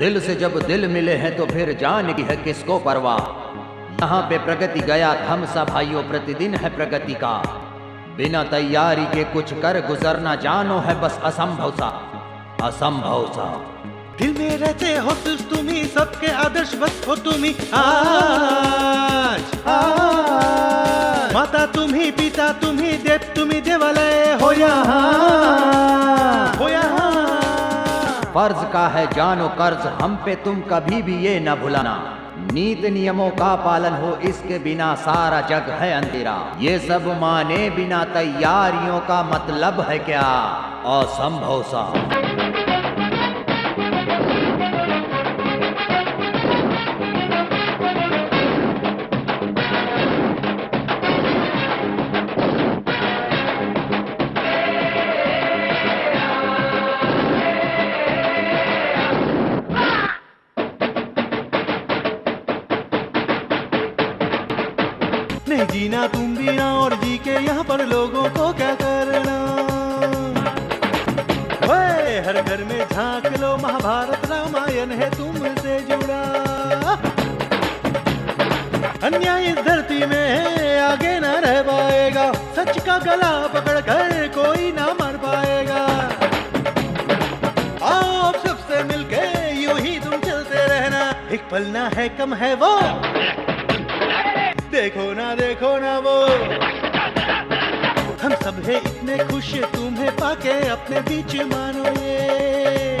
दिल से जब दिल मिले हैं तो फिर जान की है किसको परवाह। यहाँ पे प्रगति गया थम सा भाइयों, प्रतिदिन है प्रगति का। बिना तैयारी के कुछ कर गुजरना जानो है बस असंभव सा, असंभव सा। दिल में रहते हो सिर्फ तुम ही, सबके आदर्श बस हो तुम ही। आज आज माता तुम ही, पिता तुम ही, देव तुम ही, देवालय हो यहाँ, हो यहाँ। फर्ज का है जानो कर्ज हम पे, तुम कभी भी ये न भुलाना। नीति नियमों का पालन हो, इसके बिना सारा जग है अंधेरा। ये सब माने बिना तैयारियों का मतलब है क्या? असंभव सा। नहीं जीना तुम बिना और जी के यहाँ पर लोगों को क्या करना। ओए हर घर में झांक लो, महाभारत रामायण है तुमसे जुड़ा। अन्याय इस धरती में आगे ना रह पाएगा, सच का गला पकड़ कर कोई ना मर पाएगा। आप सबसे मिलके यूं ही तुम चलते रहना, एक पल ना है कम है वो, देखो ना वो। हम सब है इतने खुश तुम्हें पाके अपने बीच, मानो ये।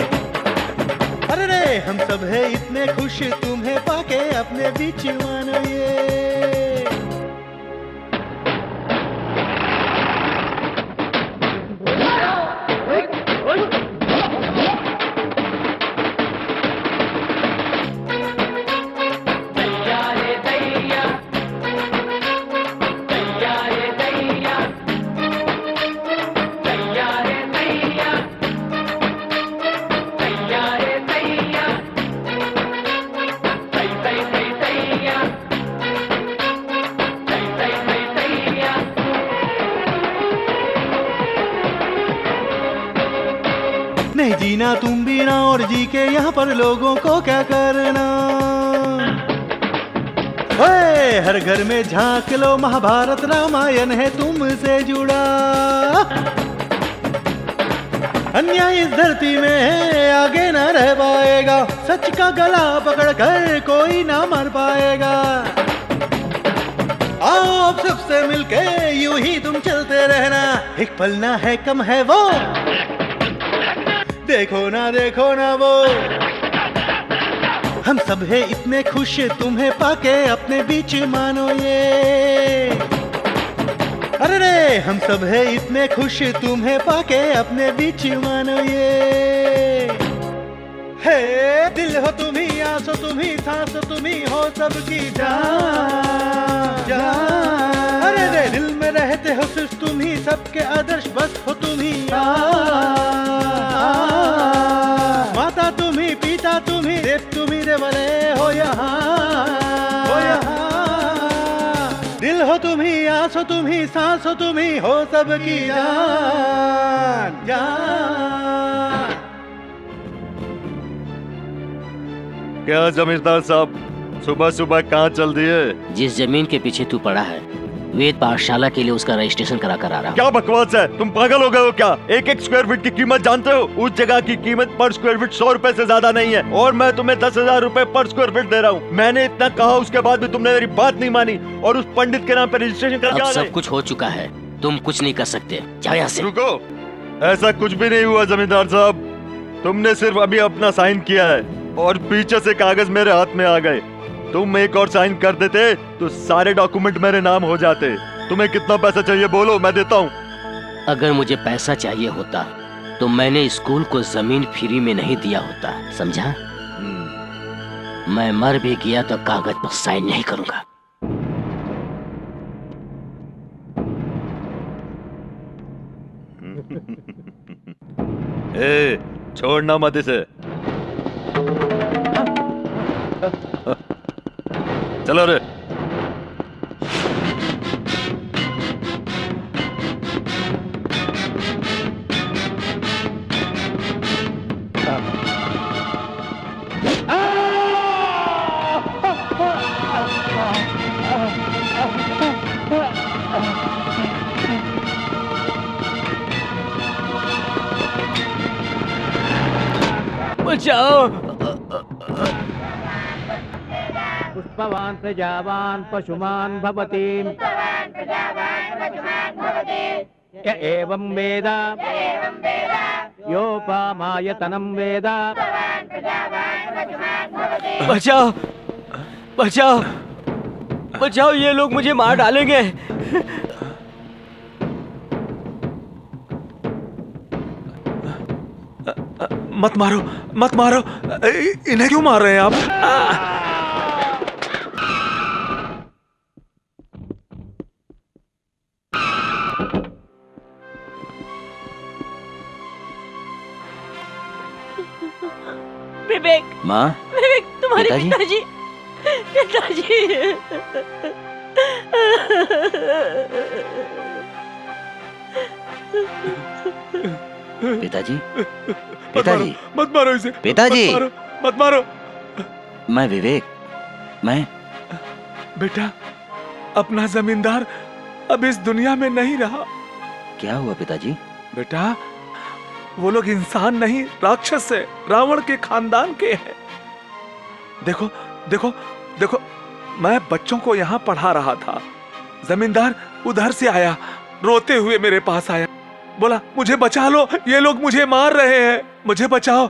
अरे रे हम सब है इतने खुश तुम्हें पाके अपने बीच, मानो ये। जीना तुम बिना और जी के यहाँ पर लोगों को क्या करना। ओए हर घर में झांक लो, महाभारत रामायण है तुमसे जुड़ा। अन्याय इस धरती में आगे ना रह पाएगा, सच का गला पकड़ कर कोई ना मर पाएगा। आप सबसे मिलके यूं ही तुम चलते रहना, एक पल ना है कम है वो, देखो ना वो। हम सब है इतने खुश तुम्हें पाके अपने बीच, मानो ये। अरे रे हम सब है इतने खुश तुम्हें पाके अपने बीच, मानो ये। हे दिल हो तुम ही, आंसू तुम ही, सांस तुम ही हो सबकी जान जान। अरे रे दिल में रहते हो सिर्फ तुम ही, सबके आदर्श बस हो तुम ही। माता तुम ही, पिता तुम ही, देव तुम ही, देवले हो यहाँ। दिल हो तुम ही, आंसू तुम ही, सांस तुम ही हो सबकी जान जान। क्या जमींदार साहब सुबह सुबह कहाँ चल दिए? जिस जमीन के पीछे तू पड़ा है वेद पाठशाला के लिए उसका रजिस्ट्रेशन करा कर आ रहा हूं। क्या बकवास है, तुम पागल हो गए हो क्या? एक एक स्क्वायर फीट की कीमत जानते हो? उस जगह की कीमत पर स्क्वायर फीट 100 रुपए से ज्यादा नहीं है और मैं तुम्हें 10,000 रुपए पर स्क्वायर फीट दे रहा हूँ। मैंने इतना कहा उसके बाद भी तुमने मेरी बात नहीं मानी और उस पंडित के नाम पर रजिस्ट्रेशन करा। सब कुछ हो चुका है, तुम कुछ नहीं कर सकते, जाओ यहाँ से। रुको, ऐसा कुछ भी नहीं हुआ जमींदार साहब, तुमने सिर्फ अभी अपना साइन किया है और पीछे से कागज मेरे हाथ में आ गए। तुम एक और साइन कर देते तो सारे डॉक्यूमेंट मेरे नाम हो जाते। तुम्हें कितना पैसा चाहिए बोलो, मैं देता हूँ। अगर मुझे पैसा चाहिए होता तो मैंने स्कूल को जमीन फ्री में नहीं दिया होता, समझा? मैं मर भी गया तो कागज पर साइन नहीं करूँगा। ए, छोड़ना मत इसे। चलो रे। बचाओ पुष्पवान प्रजावान पशुमान भवति, य एवं वेद योपमायतनं वेद। बचाओ बचाओ बचाओ, ये लोग मुझे मार डालेंगे। मत मारो, मत मारो। इन्हें क्यों मार रहे हैं आप? विवेक। माँ। विवेक, तुम्हारे पिताजी। पिताजी, पिताजी, मत मारो इसे, पिताजी, मत मारो। मैं विवेक, मैं। बेटा, अपना जमींदार अब इस दुनिया में नहीं रहा। क्या हुआ पिताजी? बेटा, वो लोग इंसान नहीं, राक्षस है, रावण के खानदान के हैं। देखो, देखो, देखो, मैं बच्चों को यहाँ पढ़ा रहा था। जमींदार उधर से आया, रोते हुए मेरे पास आया, बोला मुझे बचा लो, ये लोग मुझे मार रहे हैं, मुझे बचाओ,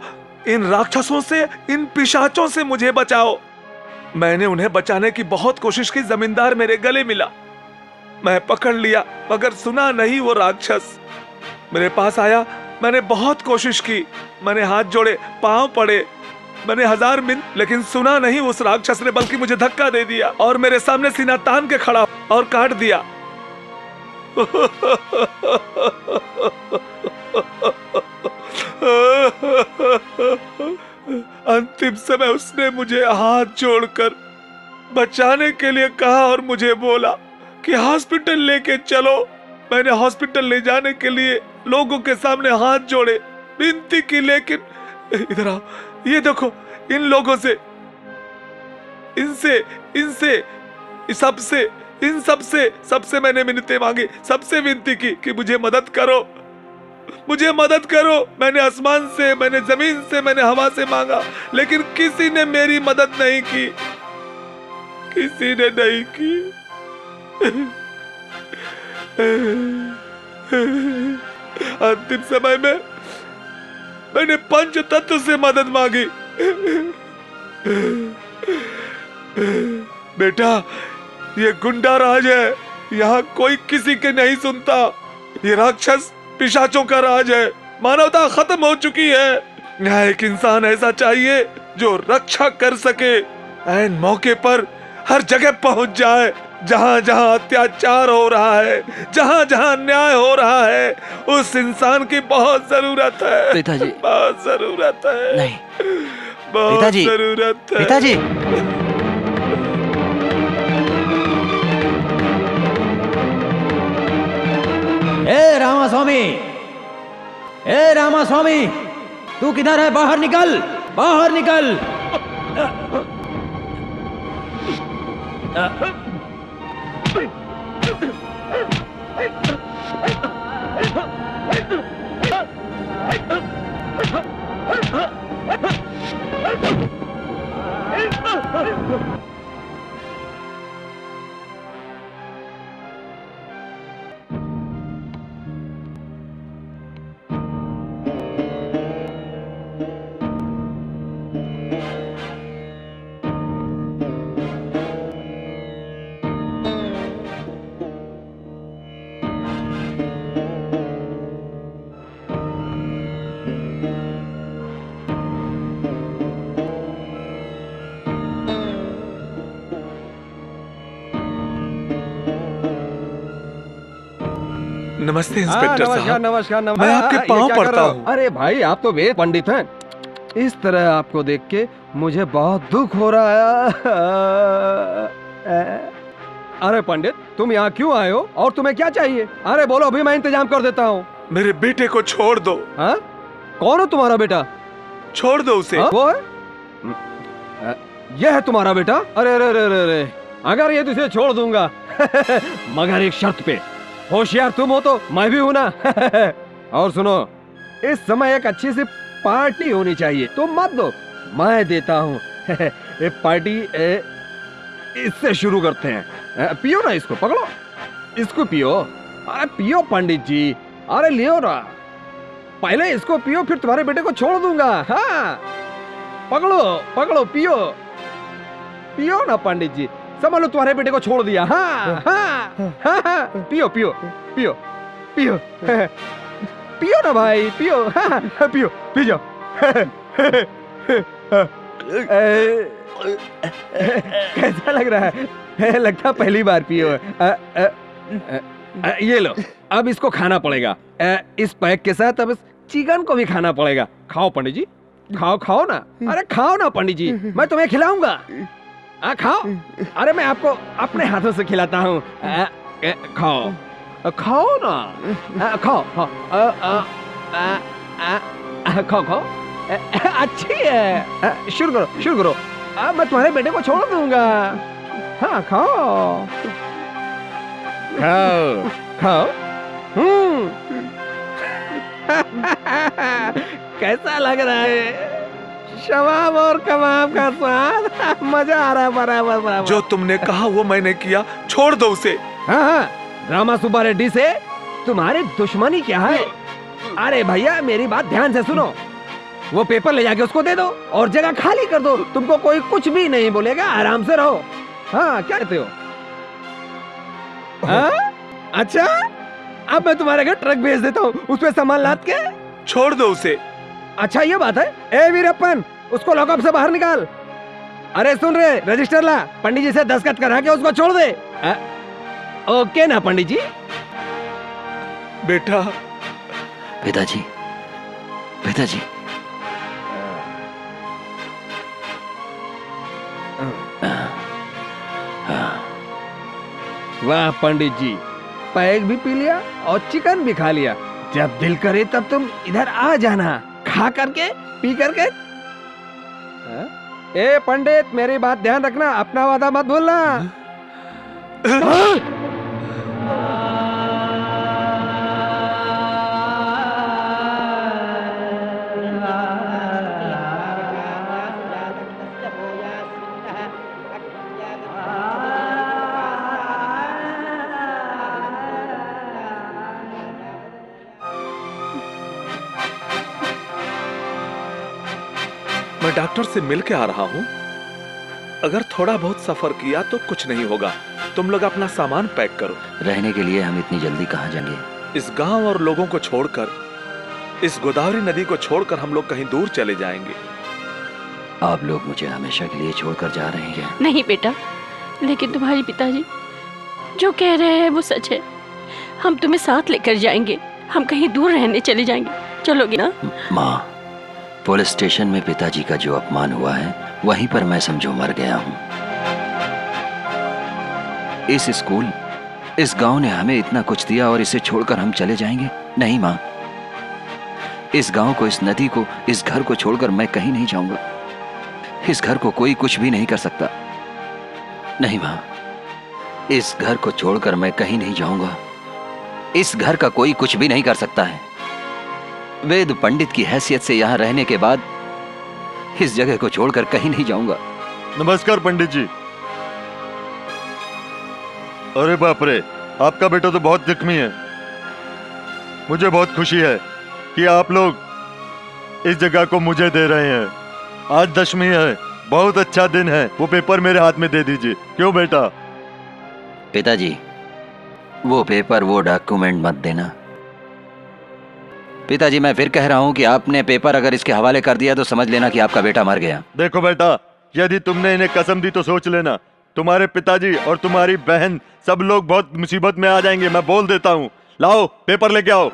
इन राक्षसों से, इन पिशाचों से मुझे बचाओ। मैंने उन्हें बचाने की बहुत कोशिश की, जमींदार मेरे गले मिला, मैं पकड़ लिया, मगर सुना नहीं वो राक्षस। मेरे पास आया, मैंने बहुत कोशिश की, मैंने हाथ जोड़े, पांव पड़े, मैंने हजार मिनट, लेकिन सुना नहीं उस राक्षस ने, बल्कि मुझे धक्का दे दिया और मेरे सामने सीना तान के खड़ा और काट दिया। अंतिम समय उसने मुझे हाथ जोड़कर बचाने के लिए कहा और मुझे बोला कि हॉस्पिटल लेके चलो। मैंने हॉस्पिटल ले जाने के लिए लोगों के सामने हाथ जोड़े, विनती की, लेकिन इधर आओ, ये देखो, इन लोगों से, इनसे, इनसे, सबसे, इन सबसे, सबसे मैंने मिन्नतें मांगी, सबसे विनती की कि मुझे मदद करो, मुझे मदद करो। मैंने आसमान से, मैंने जमीन से, मैंने हवा से मांगा, लेकिन किसी ने मेरी मदद नहीं की, किसी ने नहीं की। अंतिम समय में मैंने पंच तत्व से मदद मांगी। बेटा, ये गुंडा राज है, यहाँ कोई किसी के नहीं सुनता, ये राक्षस पिशाचों का राज है, मानवता खत्म हो चुकी है। यहाँ एक इंसान ऐसा चाहिए जो रक्षा कर सके, ऐन मौके पर हर जगह पहुंच जाए, जहाँ जहाँ अत्याचार हो रहा है, जहाँ जहाँ अन्याय हो रहा है, उस इंसान की बहुत जरूरत है। पिताजी, बहुत जरूरत है। नहीं, बहुत जरूरत है। पिताजी, ए रामास्वामी, ए रामास्वामी, तू किधर है? बाहर निकल, बाहर निकल। नमस्ते इंस्पेक्टर साहब। नमस्कार, मैं आपके पांव पड़ता हूँ। अरे भाई, आप तो वेद पंडित हैं, इस तरह आपको देख के मुझे बहुत दुख हो रहा है। अरे पंडित, तुम यहाँ क्यों आए हो और तुम्हें क्या चाहिए? अरे बोलो, अभी मैं इंतजाम कर देता हूँ। मेरे बेटे को छोड़ दो। हाँ, कौन हो तुम्हारा बेटा? छोड़ दो उसे। वो है, यह है तुम्हारा बेटा? अरे अरे अरे अरे, अगर ये तुझे छोड़ दूंगा, मगर एक शर्त पे। होशियार तुम हो तो मैं भी हूँ ना। और सुनो, इस समय एक अच्छी सी पार्टी होनी चाहिए, तुम मत दो, मैं देता हूँ। पार्टी इससे शुरू करते हैं। पियो ना इसको, पकड़ो इसको, पियो। अरे पियो पंडित जी, अरे लियो ना, पहले इसको पियो, फिर तुम्हारे बेटे को छोड़ दूंगा। हाँ, पकड़ो पकड़ो, पियो पियो ना पंडित जी, समझ लो तुम्हारे बेटे को छोड़ दिया। हाँ हाँ हाँ हाँ, पियो पियो पियो पियो पियो ना भाई, पियो। हाँ, पियो पी जाओ। कैसा लग रहा है? लगता पहली बार पियो है। ये लो, अब इसको खाना पड़ेगा। इस पैक के साथ अब इस चिकन को भी खाना पड़ेगा। खाओ पंडित जी, खाओ खाओ ना। अरे खाओ ना पंडित जी, मैं तुम्हें खिलाऊंगा। खाओ। अरे मैं आपको अपने हाथों से खिलाता हूँ। खाओ खाओ ना। खाओ खाओ खाओ खाओ। अच्छी है। शुरू करो शुरू करो। अब मैं तुम्हारे बेटे को छोड़ दूंगा। हाँ खाओ खाओ खाओ। कैसा लग रहा है? शवाब और कबाब का स्वाद। मजा आ रहा है। बराबर बराबर। जो तुमने कहा वो मैंने किया। छोड़ दो उसे। हाँ, रामा सुब्बा रेड्डी से तुम्हारी दुश्मनी क्या है? अरे भैया मेरी बात ध्यान से सुनो। वो पेपर ले जाके उसको दे दो और जगह खाली कर दो। तुमको कोई कुछ भी नहीं बोलेगा। आराम से रहो। हाँ क्या कहते हो? हाँ? अच्छा अब मैं तुम्हारे घर ट्रक भेज देता हूँ उसमें सामान लाद के। छोड़ दो उसे। अच्छा ये बात है। ए वीरप्पन उसको लॉकअप से बाहर निकाल। अरे सुन रहे, रजिस्टर ला। पंडित जी से दस्तखत करा के उसको छोड़ दे। ओके ना पंडित जी? बेटा। पिताजी पिताजी। वाह पंडित जी, पैग भी पी लिया और चिकन भी खा लिया। जब दिल करे तब तुम इधर आ जाना, खा करके पी करके। ए पंडित मेरी बात ध्यान रखना, अपना वादा मत भूलना। डॉक्टर से मिल के आ रहा हूँ। अगर थोड़ा बहुत सफर किया तो कुछ नहीं होगा। तुम लोग अपना सामान पैक करो। रहने के लिए हम इतनी जल्दी कहाँ जाएंगे? इस गांव और लोगों को छोड़कर, इस गोदावरी नदी को छोड़कर हम लोग कहीं दूर चले जाएंगे। आप लोग मुझे हमेशा के लिए छोड़कर जा रहे हैं। नहीं बेटा, लेकिन तुम्हारे पिताजी जो कह रहे हैं वो सच है। हम तुम्हें साथ लेकर जाएंगे। हम कहीं दूर रहने चले जाएंगे। चलोगे ना? माँ, पुलिस स्टेशन में पिताजी का जो अपमान हुआ है वहीं पर मैं समझो मर गया हूँ। इस स्कूल, इस गांव ने हमें इतना कुछ दिया और इसे छोड़कर हम चले जाएंगे? नहीं माँ, इस गांव को, इस नदी को, इस घर को छोड़कर मैं कहीं नहीं जाऊंगा। इस घर को कोई कुछ भी नहीं कर सकता। नहीं माँ, इस घर को छोड़कर मैं कहीं नहीं जाऊंगा। इस घर का कोई कुछ भी नहीं कर सकता है। वेद पंडित की हैसियत से यहाँ रहने के बाद इस जगह को छोड़कर कहीं नहीं जाऊंगा। नमस्कार पंडित जी। अरे बाप रे, आपका बेटा तो बहुत जख्मी है। मुझे बहुत खुशी है कि आप लोग इस जगह को मुझे दे रहे हैं। आज 10वीं है, बहुत अच्छा दिन है। वो पेपर मेरे हाथ में दे दीजिए। क्यों बेटा? पिताजी वो पेपर, वो डॉक्यूमेंट मत देना। पिताजी मैं फिर कह रहा हूँ कि आपने पेपर अगर इसके हवाले कर दिया तो समझ लेना कि आपका बेटा मर गया। देखो बेटा, यदि तुमने इन्हें कसम दी तो सोच लेना, तुम्हारे पिताजी और तुम्हारी बहन सब लोग बहुत मुसीबत में आ जाएंगे। मैं बोल देता हूँ। लाओ पेपर लेके आओ।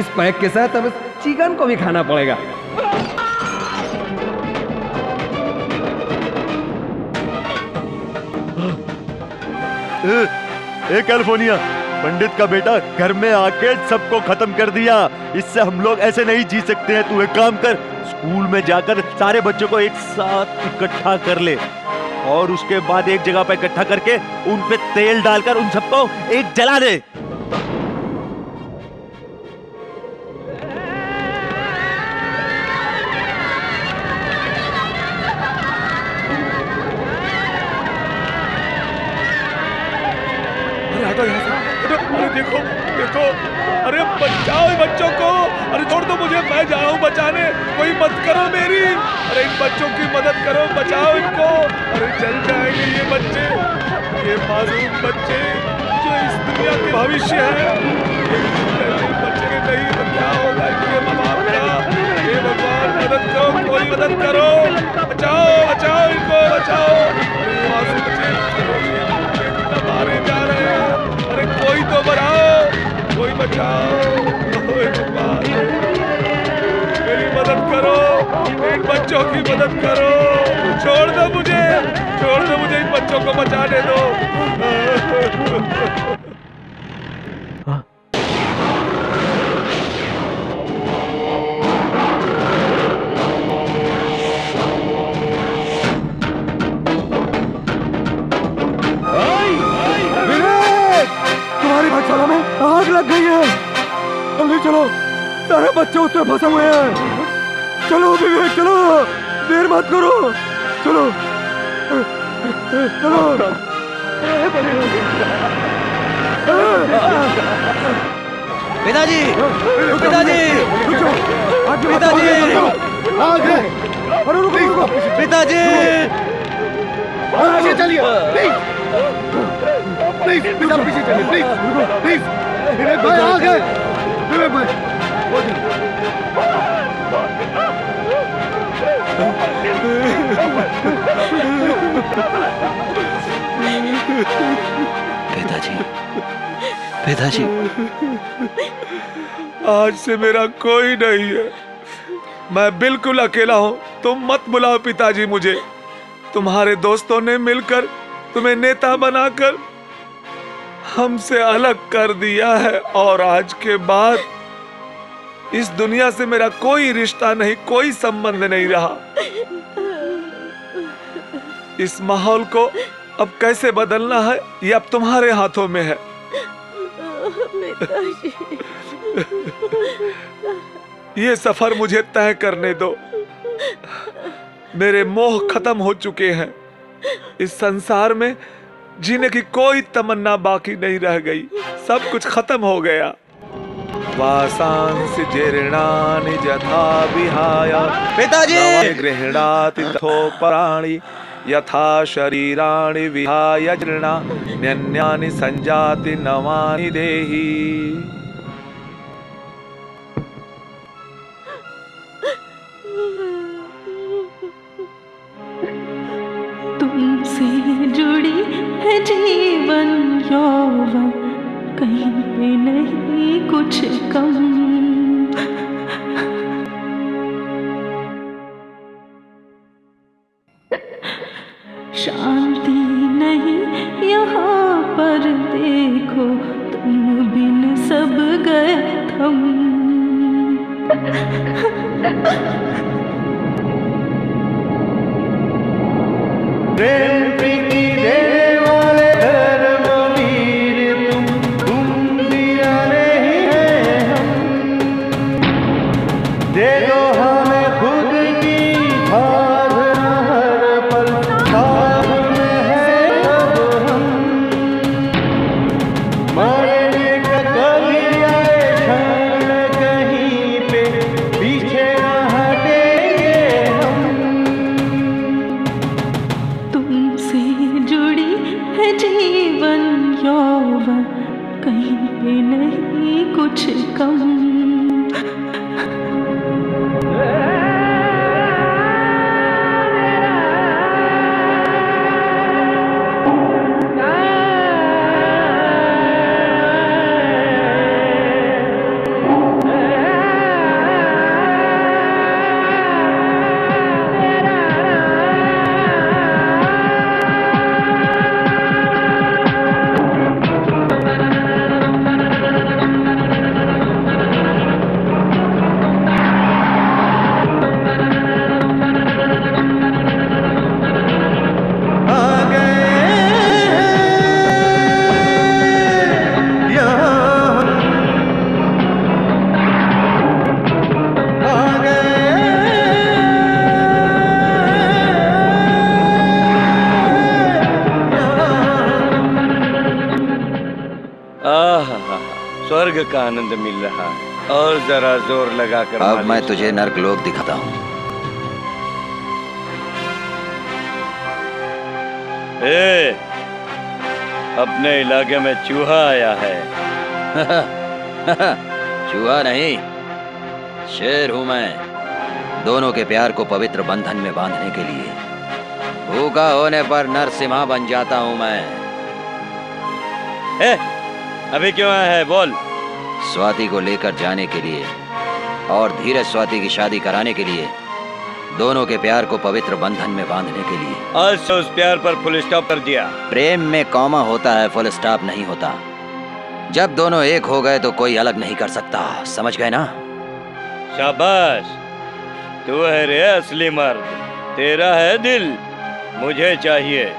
इस पैक के साथ अब चिकन को भी खाना पड़ेगा। ए कैलिफोर्निया, पंडित का बेटा घर में आके सबको खत्म कर दिया। इससे हम लोग ऐसे नहीं जी सकते हैं। तू एक काम कर, स्कूल में जाकर सारे बच्चों को एक साथ इकट्ठा कर ले और उसके बाद एक जगह पर इकट्ठा करके उन पे तेल डालकर उन सबको एक जला दे। पिताजी, आज से मेरा कोई नहीं है, मैं बिल्कुल अकेला हूँ। तुम मत बुलाओ पिताजी मुझे। तुम्हारे दोस्तों ने मिलकर तुम्हें नेता बनाकर हमसे अलग कर दिया है और आज के बाद इस दुनिया से मेरा कोई रिश्ता नहीं, कोई संबंध नहीं रहा। इस माहौल को अब कैसे बदलना है ये अब तुम्हारे हाथों में है। ये सफर मुझे तय करने दो। मेरे मोह खत्म हो चुके हैं। इस संसार में जीने की कोई तमन्ना बाकी नहीं रह गई, सब कुछ खत्म हो गया। वासांसि जीर्णानि यथा विहाया पिताजी गृह्णाति तथोपराणि यथा शरीराणि विहाय जीर्णा न्यन्यानि संजाति नवानि देहि। तुमसे जुड़ी है जीवन यौवन, कहीं पे नहीं कुछ कम। शांति नहीं यहाँ पर, देखो तुम बिन सब गए थम। प्रेम प्रीति देने वाले धर्म वीर तुम दिया नहीं है हम। दे दो हमें खुद की भावना हर स्वर्ग का आनंद मिल रहा है। और जरा जोर लगाकर अब मैं तुझे नर्क लोक दिखाता हूँ। अपने इलाके में चूहा आया है। चूहा नहीं, शेर हूँ मैं। दोनों के प्यार को पवित्र बंधन में बांधने के लिए भूखा होने पर नरसिम्हा बन जाता हूँ मैं। अभी क्यों आया है बोल? स्वाति को लेकर जाने के लिए और धीरज स्वाति की शादी कराने के लिए, दोनों के प्यार को पवित्र बंधन में बांधने के लिए। आज से उस प्यार पर फुल स्टॉप कर दिया। प्रेम में कॉमा होता है, फुल स्टॉप नहीं होता। जब दोनों एक हो गए तो कोई अलग नहीं कर सकता, समझ गए ना? शाबाश, तू है रे असली मर्द, तेरा है दिल, मुझे चाहिए।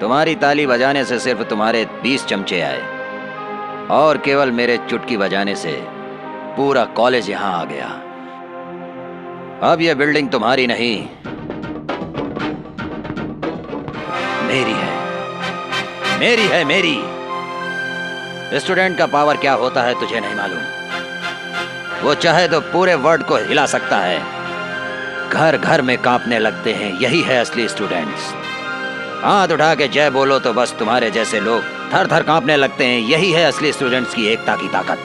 तुम्हारी ताली बजाने से सिर्फ तुम्हारे 20 चमचे आए और केवल मेरे चुटकी बजाने से पूरा कॉलेज यहां आ गया। अब यह बिल्डिंग तुम्हारी नहीं, मेरी है। मेरी है, मेरी। स्टूडेंट का पावर क्या होता है तुझे नहीं मालूम। वो चाहे तो पूरे वर्ल्ड को हिला सकता है। घर घर में कांपने लगते हैं, यही है असली स्टूडेंट्स। हाथ उठा के जय बोलो तो बस तुम्हारे जैसे लोग थर थर कांपने लगते हैं। यही है असली स्टूडेंट्स की एकता की ताकत।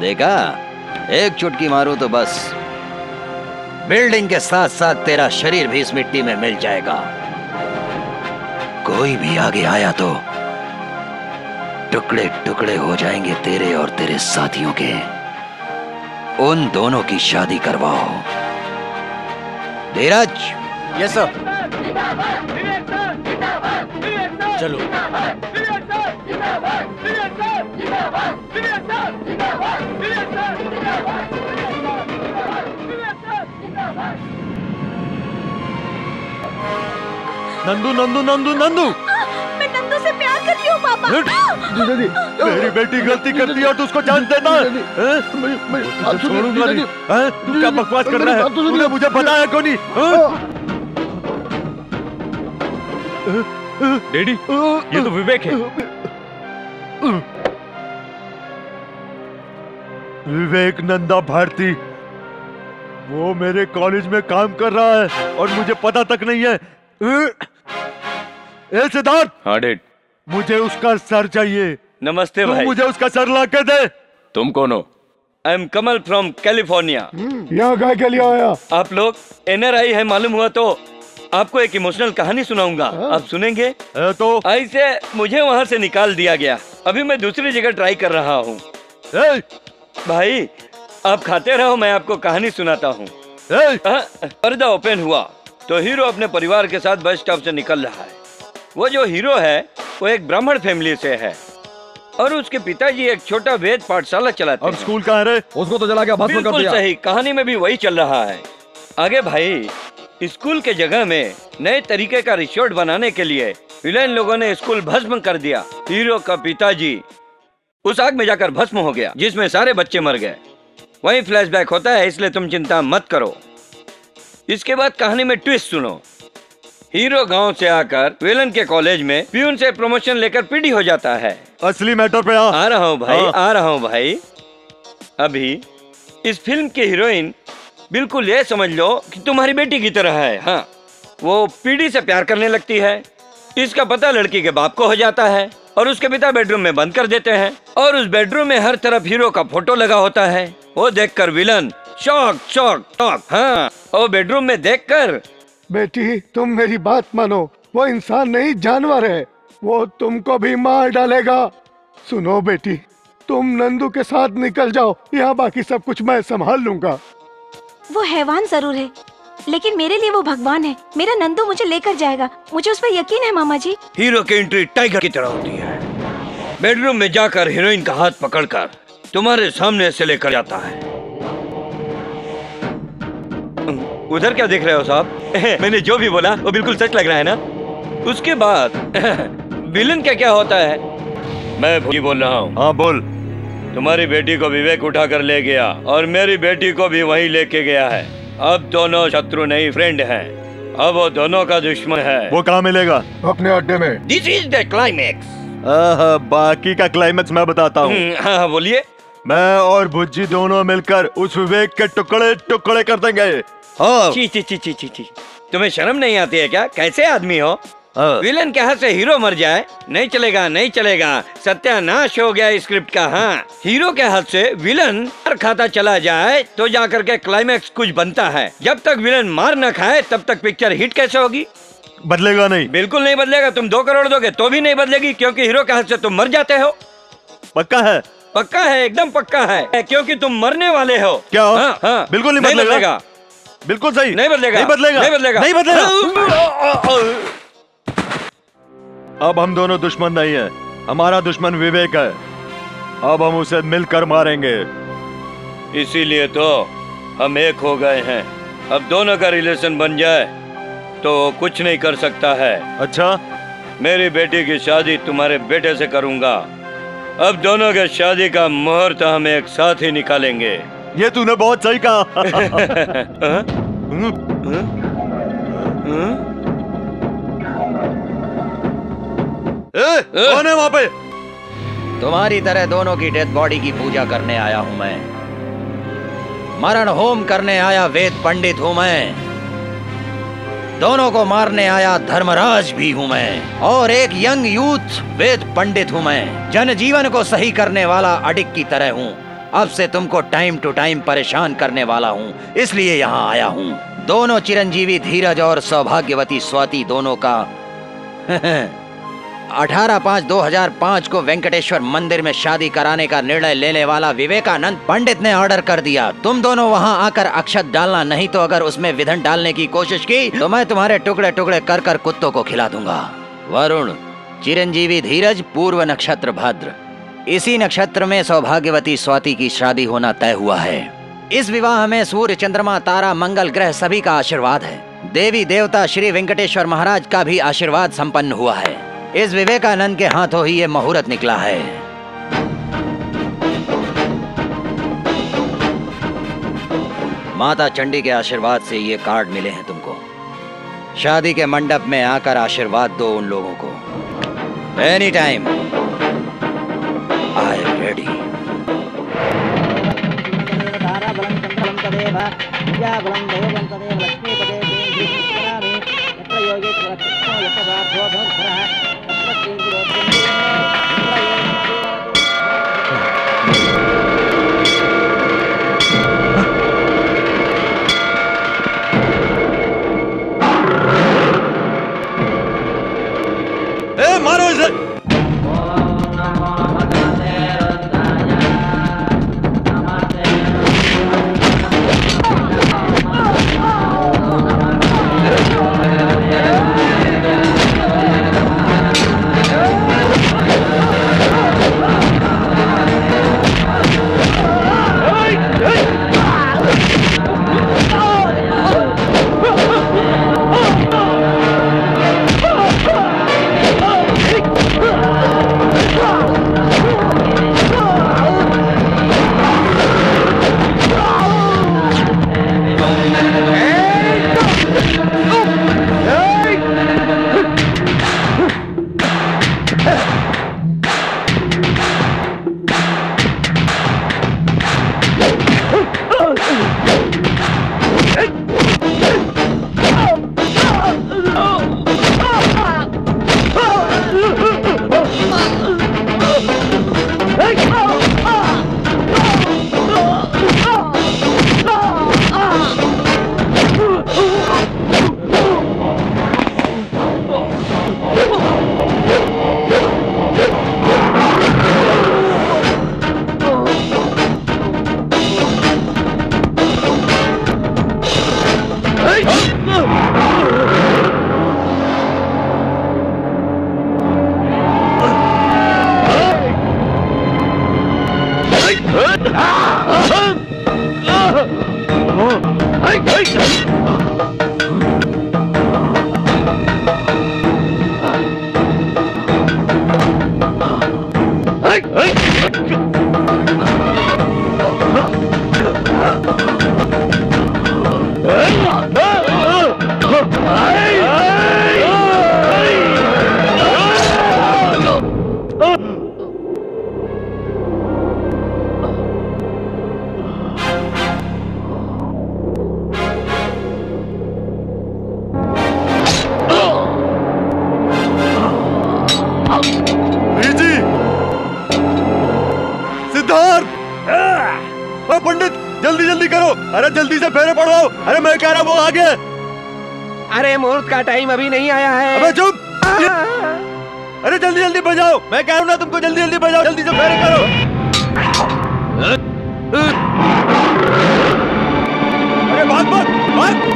देखा, एक चुटकी मारूं तो बस बिल्डिंग के साथ साथ तेरा शरीर भी इस मिट्टी में मिल जाएगा। कोई भी आगे आया तो टुकड़े टुकड़े हो जाएंगे तेरे और तेरे साथियों के। उन दोनों की शादी करवाओ। धीरज। Yes sir. चलो। नंदू नंदू नंदू नंदू। मैं नंदू से प्यार करती हूँ पापा। मेरी बेटी गलती करती है और तू उसको जान देता है? छोड़ूंगा नहीं। तू क्या बकवास कर रहा है? तूने मुझे बताया क्यों नहीं? डैडी, ये तो विवेक है। विवेक नंदा भारती, वो मेरे कॉलेज में काम कर रहा है और मुझे पता तक नहीं है। ए सिद्धार्थ। हाँ डैड। मुझे उसका सर चाहिए। नमस्ते भाई। मुझे उसका सर ला के दे। तुम कौन हो? I am Kamal from California. यहाँ गाय के लिए आया? आप लोग NRI है मालूम हुआ तो आपको एक इमोशनल कहानी सुनाऊंगा। आप सुनेंगे तो? ऐसे मुझे वहाँ से निकाल दिया गया। अभी मैं दूसरी जगह ट्राई कर रहा हूँ। भाई आप खाते रहो, मैं आपको कहानी सुनाता हूँ। पर्दा ओपन हुआ तो हीरो अपने परिवार के साथ बस स्टॉप से निकल रहा है। वो जो हीरो है वो एक ब्राह्मण फैमिली से है और उसके पिताजी एक छोटा वेद पाठशाला चलाते हैं। अब स्कूल कहाँ है? उसको तो जला के भस्म कर दिया। सही, कहानी में भी वही चल रहा है। आगे भाई, स्कूल के जगह में नए तरीके का रिसोर्ट बनाने के लिए विलेन लोगों ने स्कूल भस्म कर दिया। हीरो का पिताजी उस आग में जाकर भस्म हो गया जिसमें सारे बच्चे मर गए। वही फ्लैशबैक होता है, इसलिए तुम चिंता मत करो। इसके बाद कहानी में ट्विस्ट सुनो। हीरो गांव से आकर वेलन के कॉलेज में प्यून से प्रमोशन लेकर पीडी हो जाता है। असली मैटर पे आ रहा हूँ भाई। आ रहा हूँ भाई। अभी इस फिल्म की हीरोइन बिल्कुल ये समझ लो कि तुम्हारी बेटी की तरह है। हाँ, वो पीडी से प्यार करने लगती है। इसका पता लड़की के बाप को हो जाता है और उसके पिता बेडरूम में बंद कर देते हैं और उस बेडरूम में हर तरफ हीरो का फोटो लगा होता है। वो देख कर विलन शॉक शॉक शॉक। हाँ, और बेडरूम में देख कर बेटी तुम मेरी बात मानो, वो इंसान नहीं जानवर है, वो तुमको भी मार डालेगा। सुनो बेटी, तुम नंदू के साथ निकल जाओ, यहाँ बाकी सब कुछ मैं संभाल लूंगा। वो हैवान जरूर है लेकिन मेरे लिए वो भगवान है। मेरा नंदू मुझे लेकर जाएगा, मुझे उस पर यकीन है मामा जी। हीरो की एंट्री टाइगर की तरह होती है, बेडरूम में जाकर हीरोइन का हाथ पकड़कर तुम्हारे सामने से लेकर जाता है। उधर क्या देख रहे हो साहब? मैंने जो भी बोला वो बिल्कुल सच लग रहा है ना? उसके बाद विलन का क्या होता है? मैं भी बोल रहा हूँ। हाँ बोल। तुम्हारी बेटी को विवेक उठा कर ले गया और मेरी बेटी को भी वहीं लेके गया है। अब दोनों शत्रु नहीं फ्रेंड हैं। अब वो दोनों का दुश्मन है। वो कहाँ मिलेगा? अपने अड्डे में। This is the climax. बाकी का क्लाइमेक्स मैं बताता हूँ। हाँ बोलिए। मैं और भुज्जी दोनों मिलकर उस विवेक के टुकड़े टुकड़े कर देंगे। हाँ। ची ची ची ची ची ची। तुम्हें शर्म नहीं आती है क्या? कैसे आदमी हो? विलन के हाथ से हीरो मर जाए? नहीं चलेगा, नहीं चलेगा, सत्यानाश हो गया स्क्रिप्ट का। हाँ, हीरो के हाथ से विलन मार खाता चला जाए तो जाकर के क्लाइमेक्स कुछ बनता है। जब तक विलन मार न खाए तब तक पिक्चर हिट कैसे होगी? बदलेगा नहीं, बिल्कुल नहीं बदलेगा। तुम 2 करोड़ दोगे तो भी नहीं बदलेगी क्योंकि हीरो के हाथ से तुम मर जाते हो। पक्का है? पक्का है, एकदम पक्का है, क्योंकि तुम मरने वाले हो। क्या? हाँ हाँ, बिल्कुल नहीं बदलेगा, बिल्कुल सही, नहीं बदलेगा, नहीं बदलेगा, नहीं बदलेगा, नहीं बदलेगा। अब हम दोनों दुश्मन नहीं है, हमारा दुश्मन विवेक है। अब हम उसे मिलकर मारेंगे। इसीलिए तो हम एक हो गए हैं। अब दोनों का रिलेशन बन जाए तो कुछ नहीं कर सकता है। अच्छा? मेरी बेटी की शादी तुम्हारे बेटे से करूंगा। अब दोनों के शादी का मुहूर्त हम एक साथ ही निकालेंगे। ये तूने बहुत सही कहा। कौन है वहाँ पे? तुम्हारी तरह दोनों की डेथ बॉडी की पूजा करने आया हूँ मैं। मरण होम करने आया वेद पंडित हूँ मैं। दोनों को मारने आया धर्मराज भी हूँ मैं और एक यंग यूथ वेद पंडित हूँ मैं। जनजीवन को सही करने वाला अडिक की तरह हूँ। अब से तुमको टाइम टू टाइम परेशान करने वाला हूँ, इसलिए यहाँ आया हूँ। दोनों चिरंजीवी धीरज और सौभाग्यवती स्वाति दोनों का 18/5/2005 को वेंकटेश्वर मंदिर में शादी कराने का निर्णय लेने वाला विवेकानंद पंडित ने ऑर्डर कर दिया। तुम दोनों वहां आकर अक्षत डालना, नहीं तो अगर उसमें विधन डालने की कोशिश की तो मैं तुम्हारे टुकड़े टुकड़े कर कर कुत्तों को खिला दूंगा। वरुण चिरंजीवी धीरज, पूर्व नक्षत्र भाद्र, इसी नक्षत्र में सौभाग्यवती स्वाति की शादी होना तय हुआ है। इस विवाह में सूर्य, चंद्रमा, तारा, मंगल ग्रह सभी का आशीर्वाद है। देवी देवता श्री वेंकटेश्वर महाराज का भी आशीर्वाद संपन्न हुआ है। इस विवेकानंद के हाथों ही ये मुहूर्त निकला है। माता चंडी के आशीर्वाद से ये कार्ड मिले हैं तुमको। शादी के मंडप में आकर आशीर्वाद दो उन लोगों को। Any time I am ready. मारो इसे। टाइम अभी नहीं आया है। अबे चुप! अरे जल्दी जल्दी बजाओ, मैं कह रहा हूं ना तुमको जल्दी जल्दी बजाओ, जल्दी से फेरे करो। अरे भाग भाग भाग!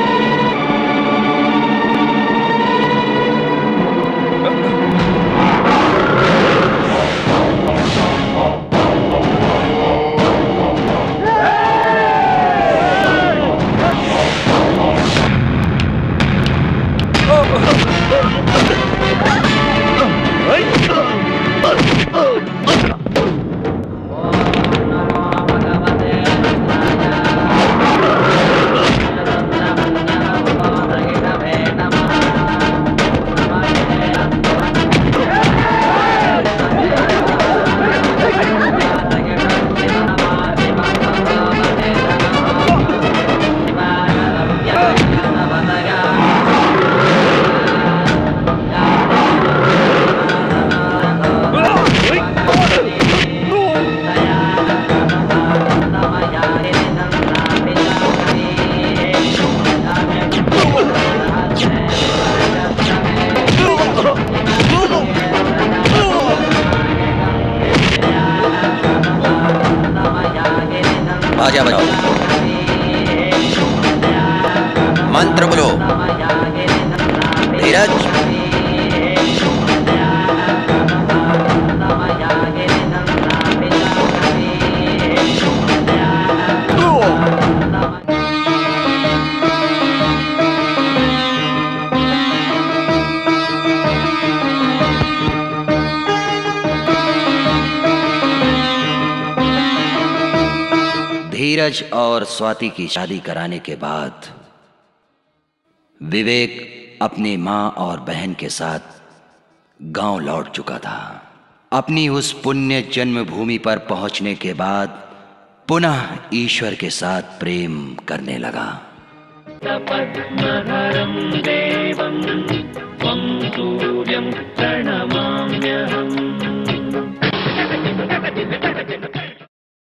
धीरज और स्वाति की शादी कराने के बाद विवेक अपनी मां और बहन के साथ गांव लौट चुका था। अपनी उस पुण्य जन्मभूमि पर पहुंचने के बाद पुनः ईश्वर के साथ प्रेम करने लगा। तपस्मरं देवं त्वं सूर्यं प्रणमामि।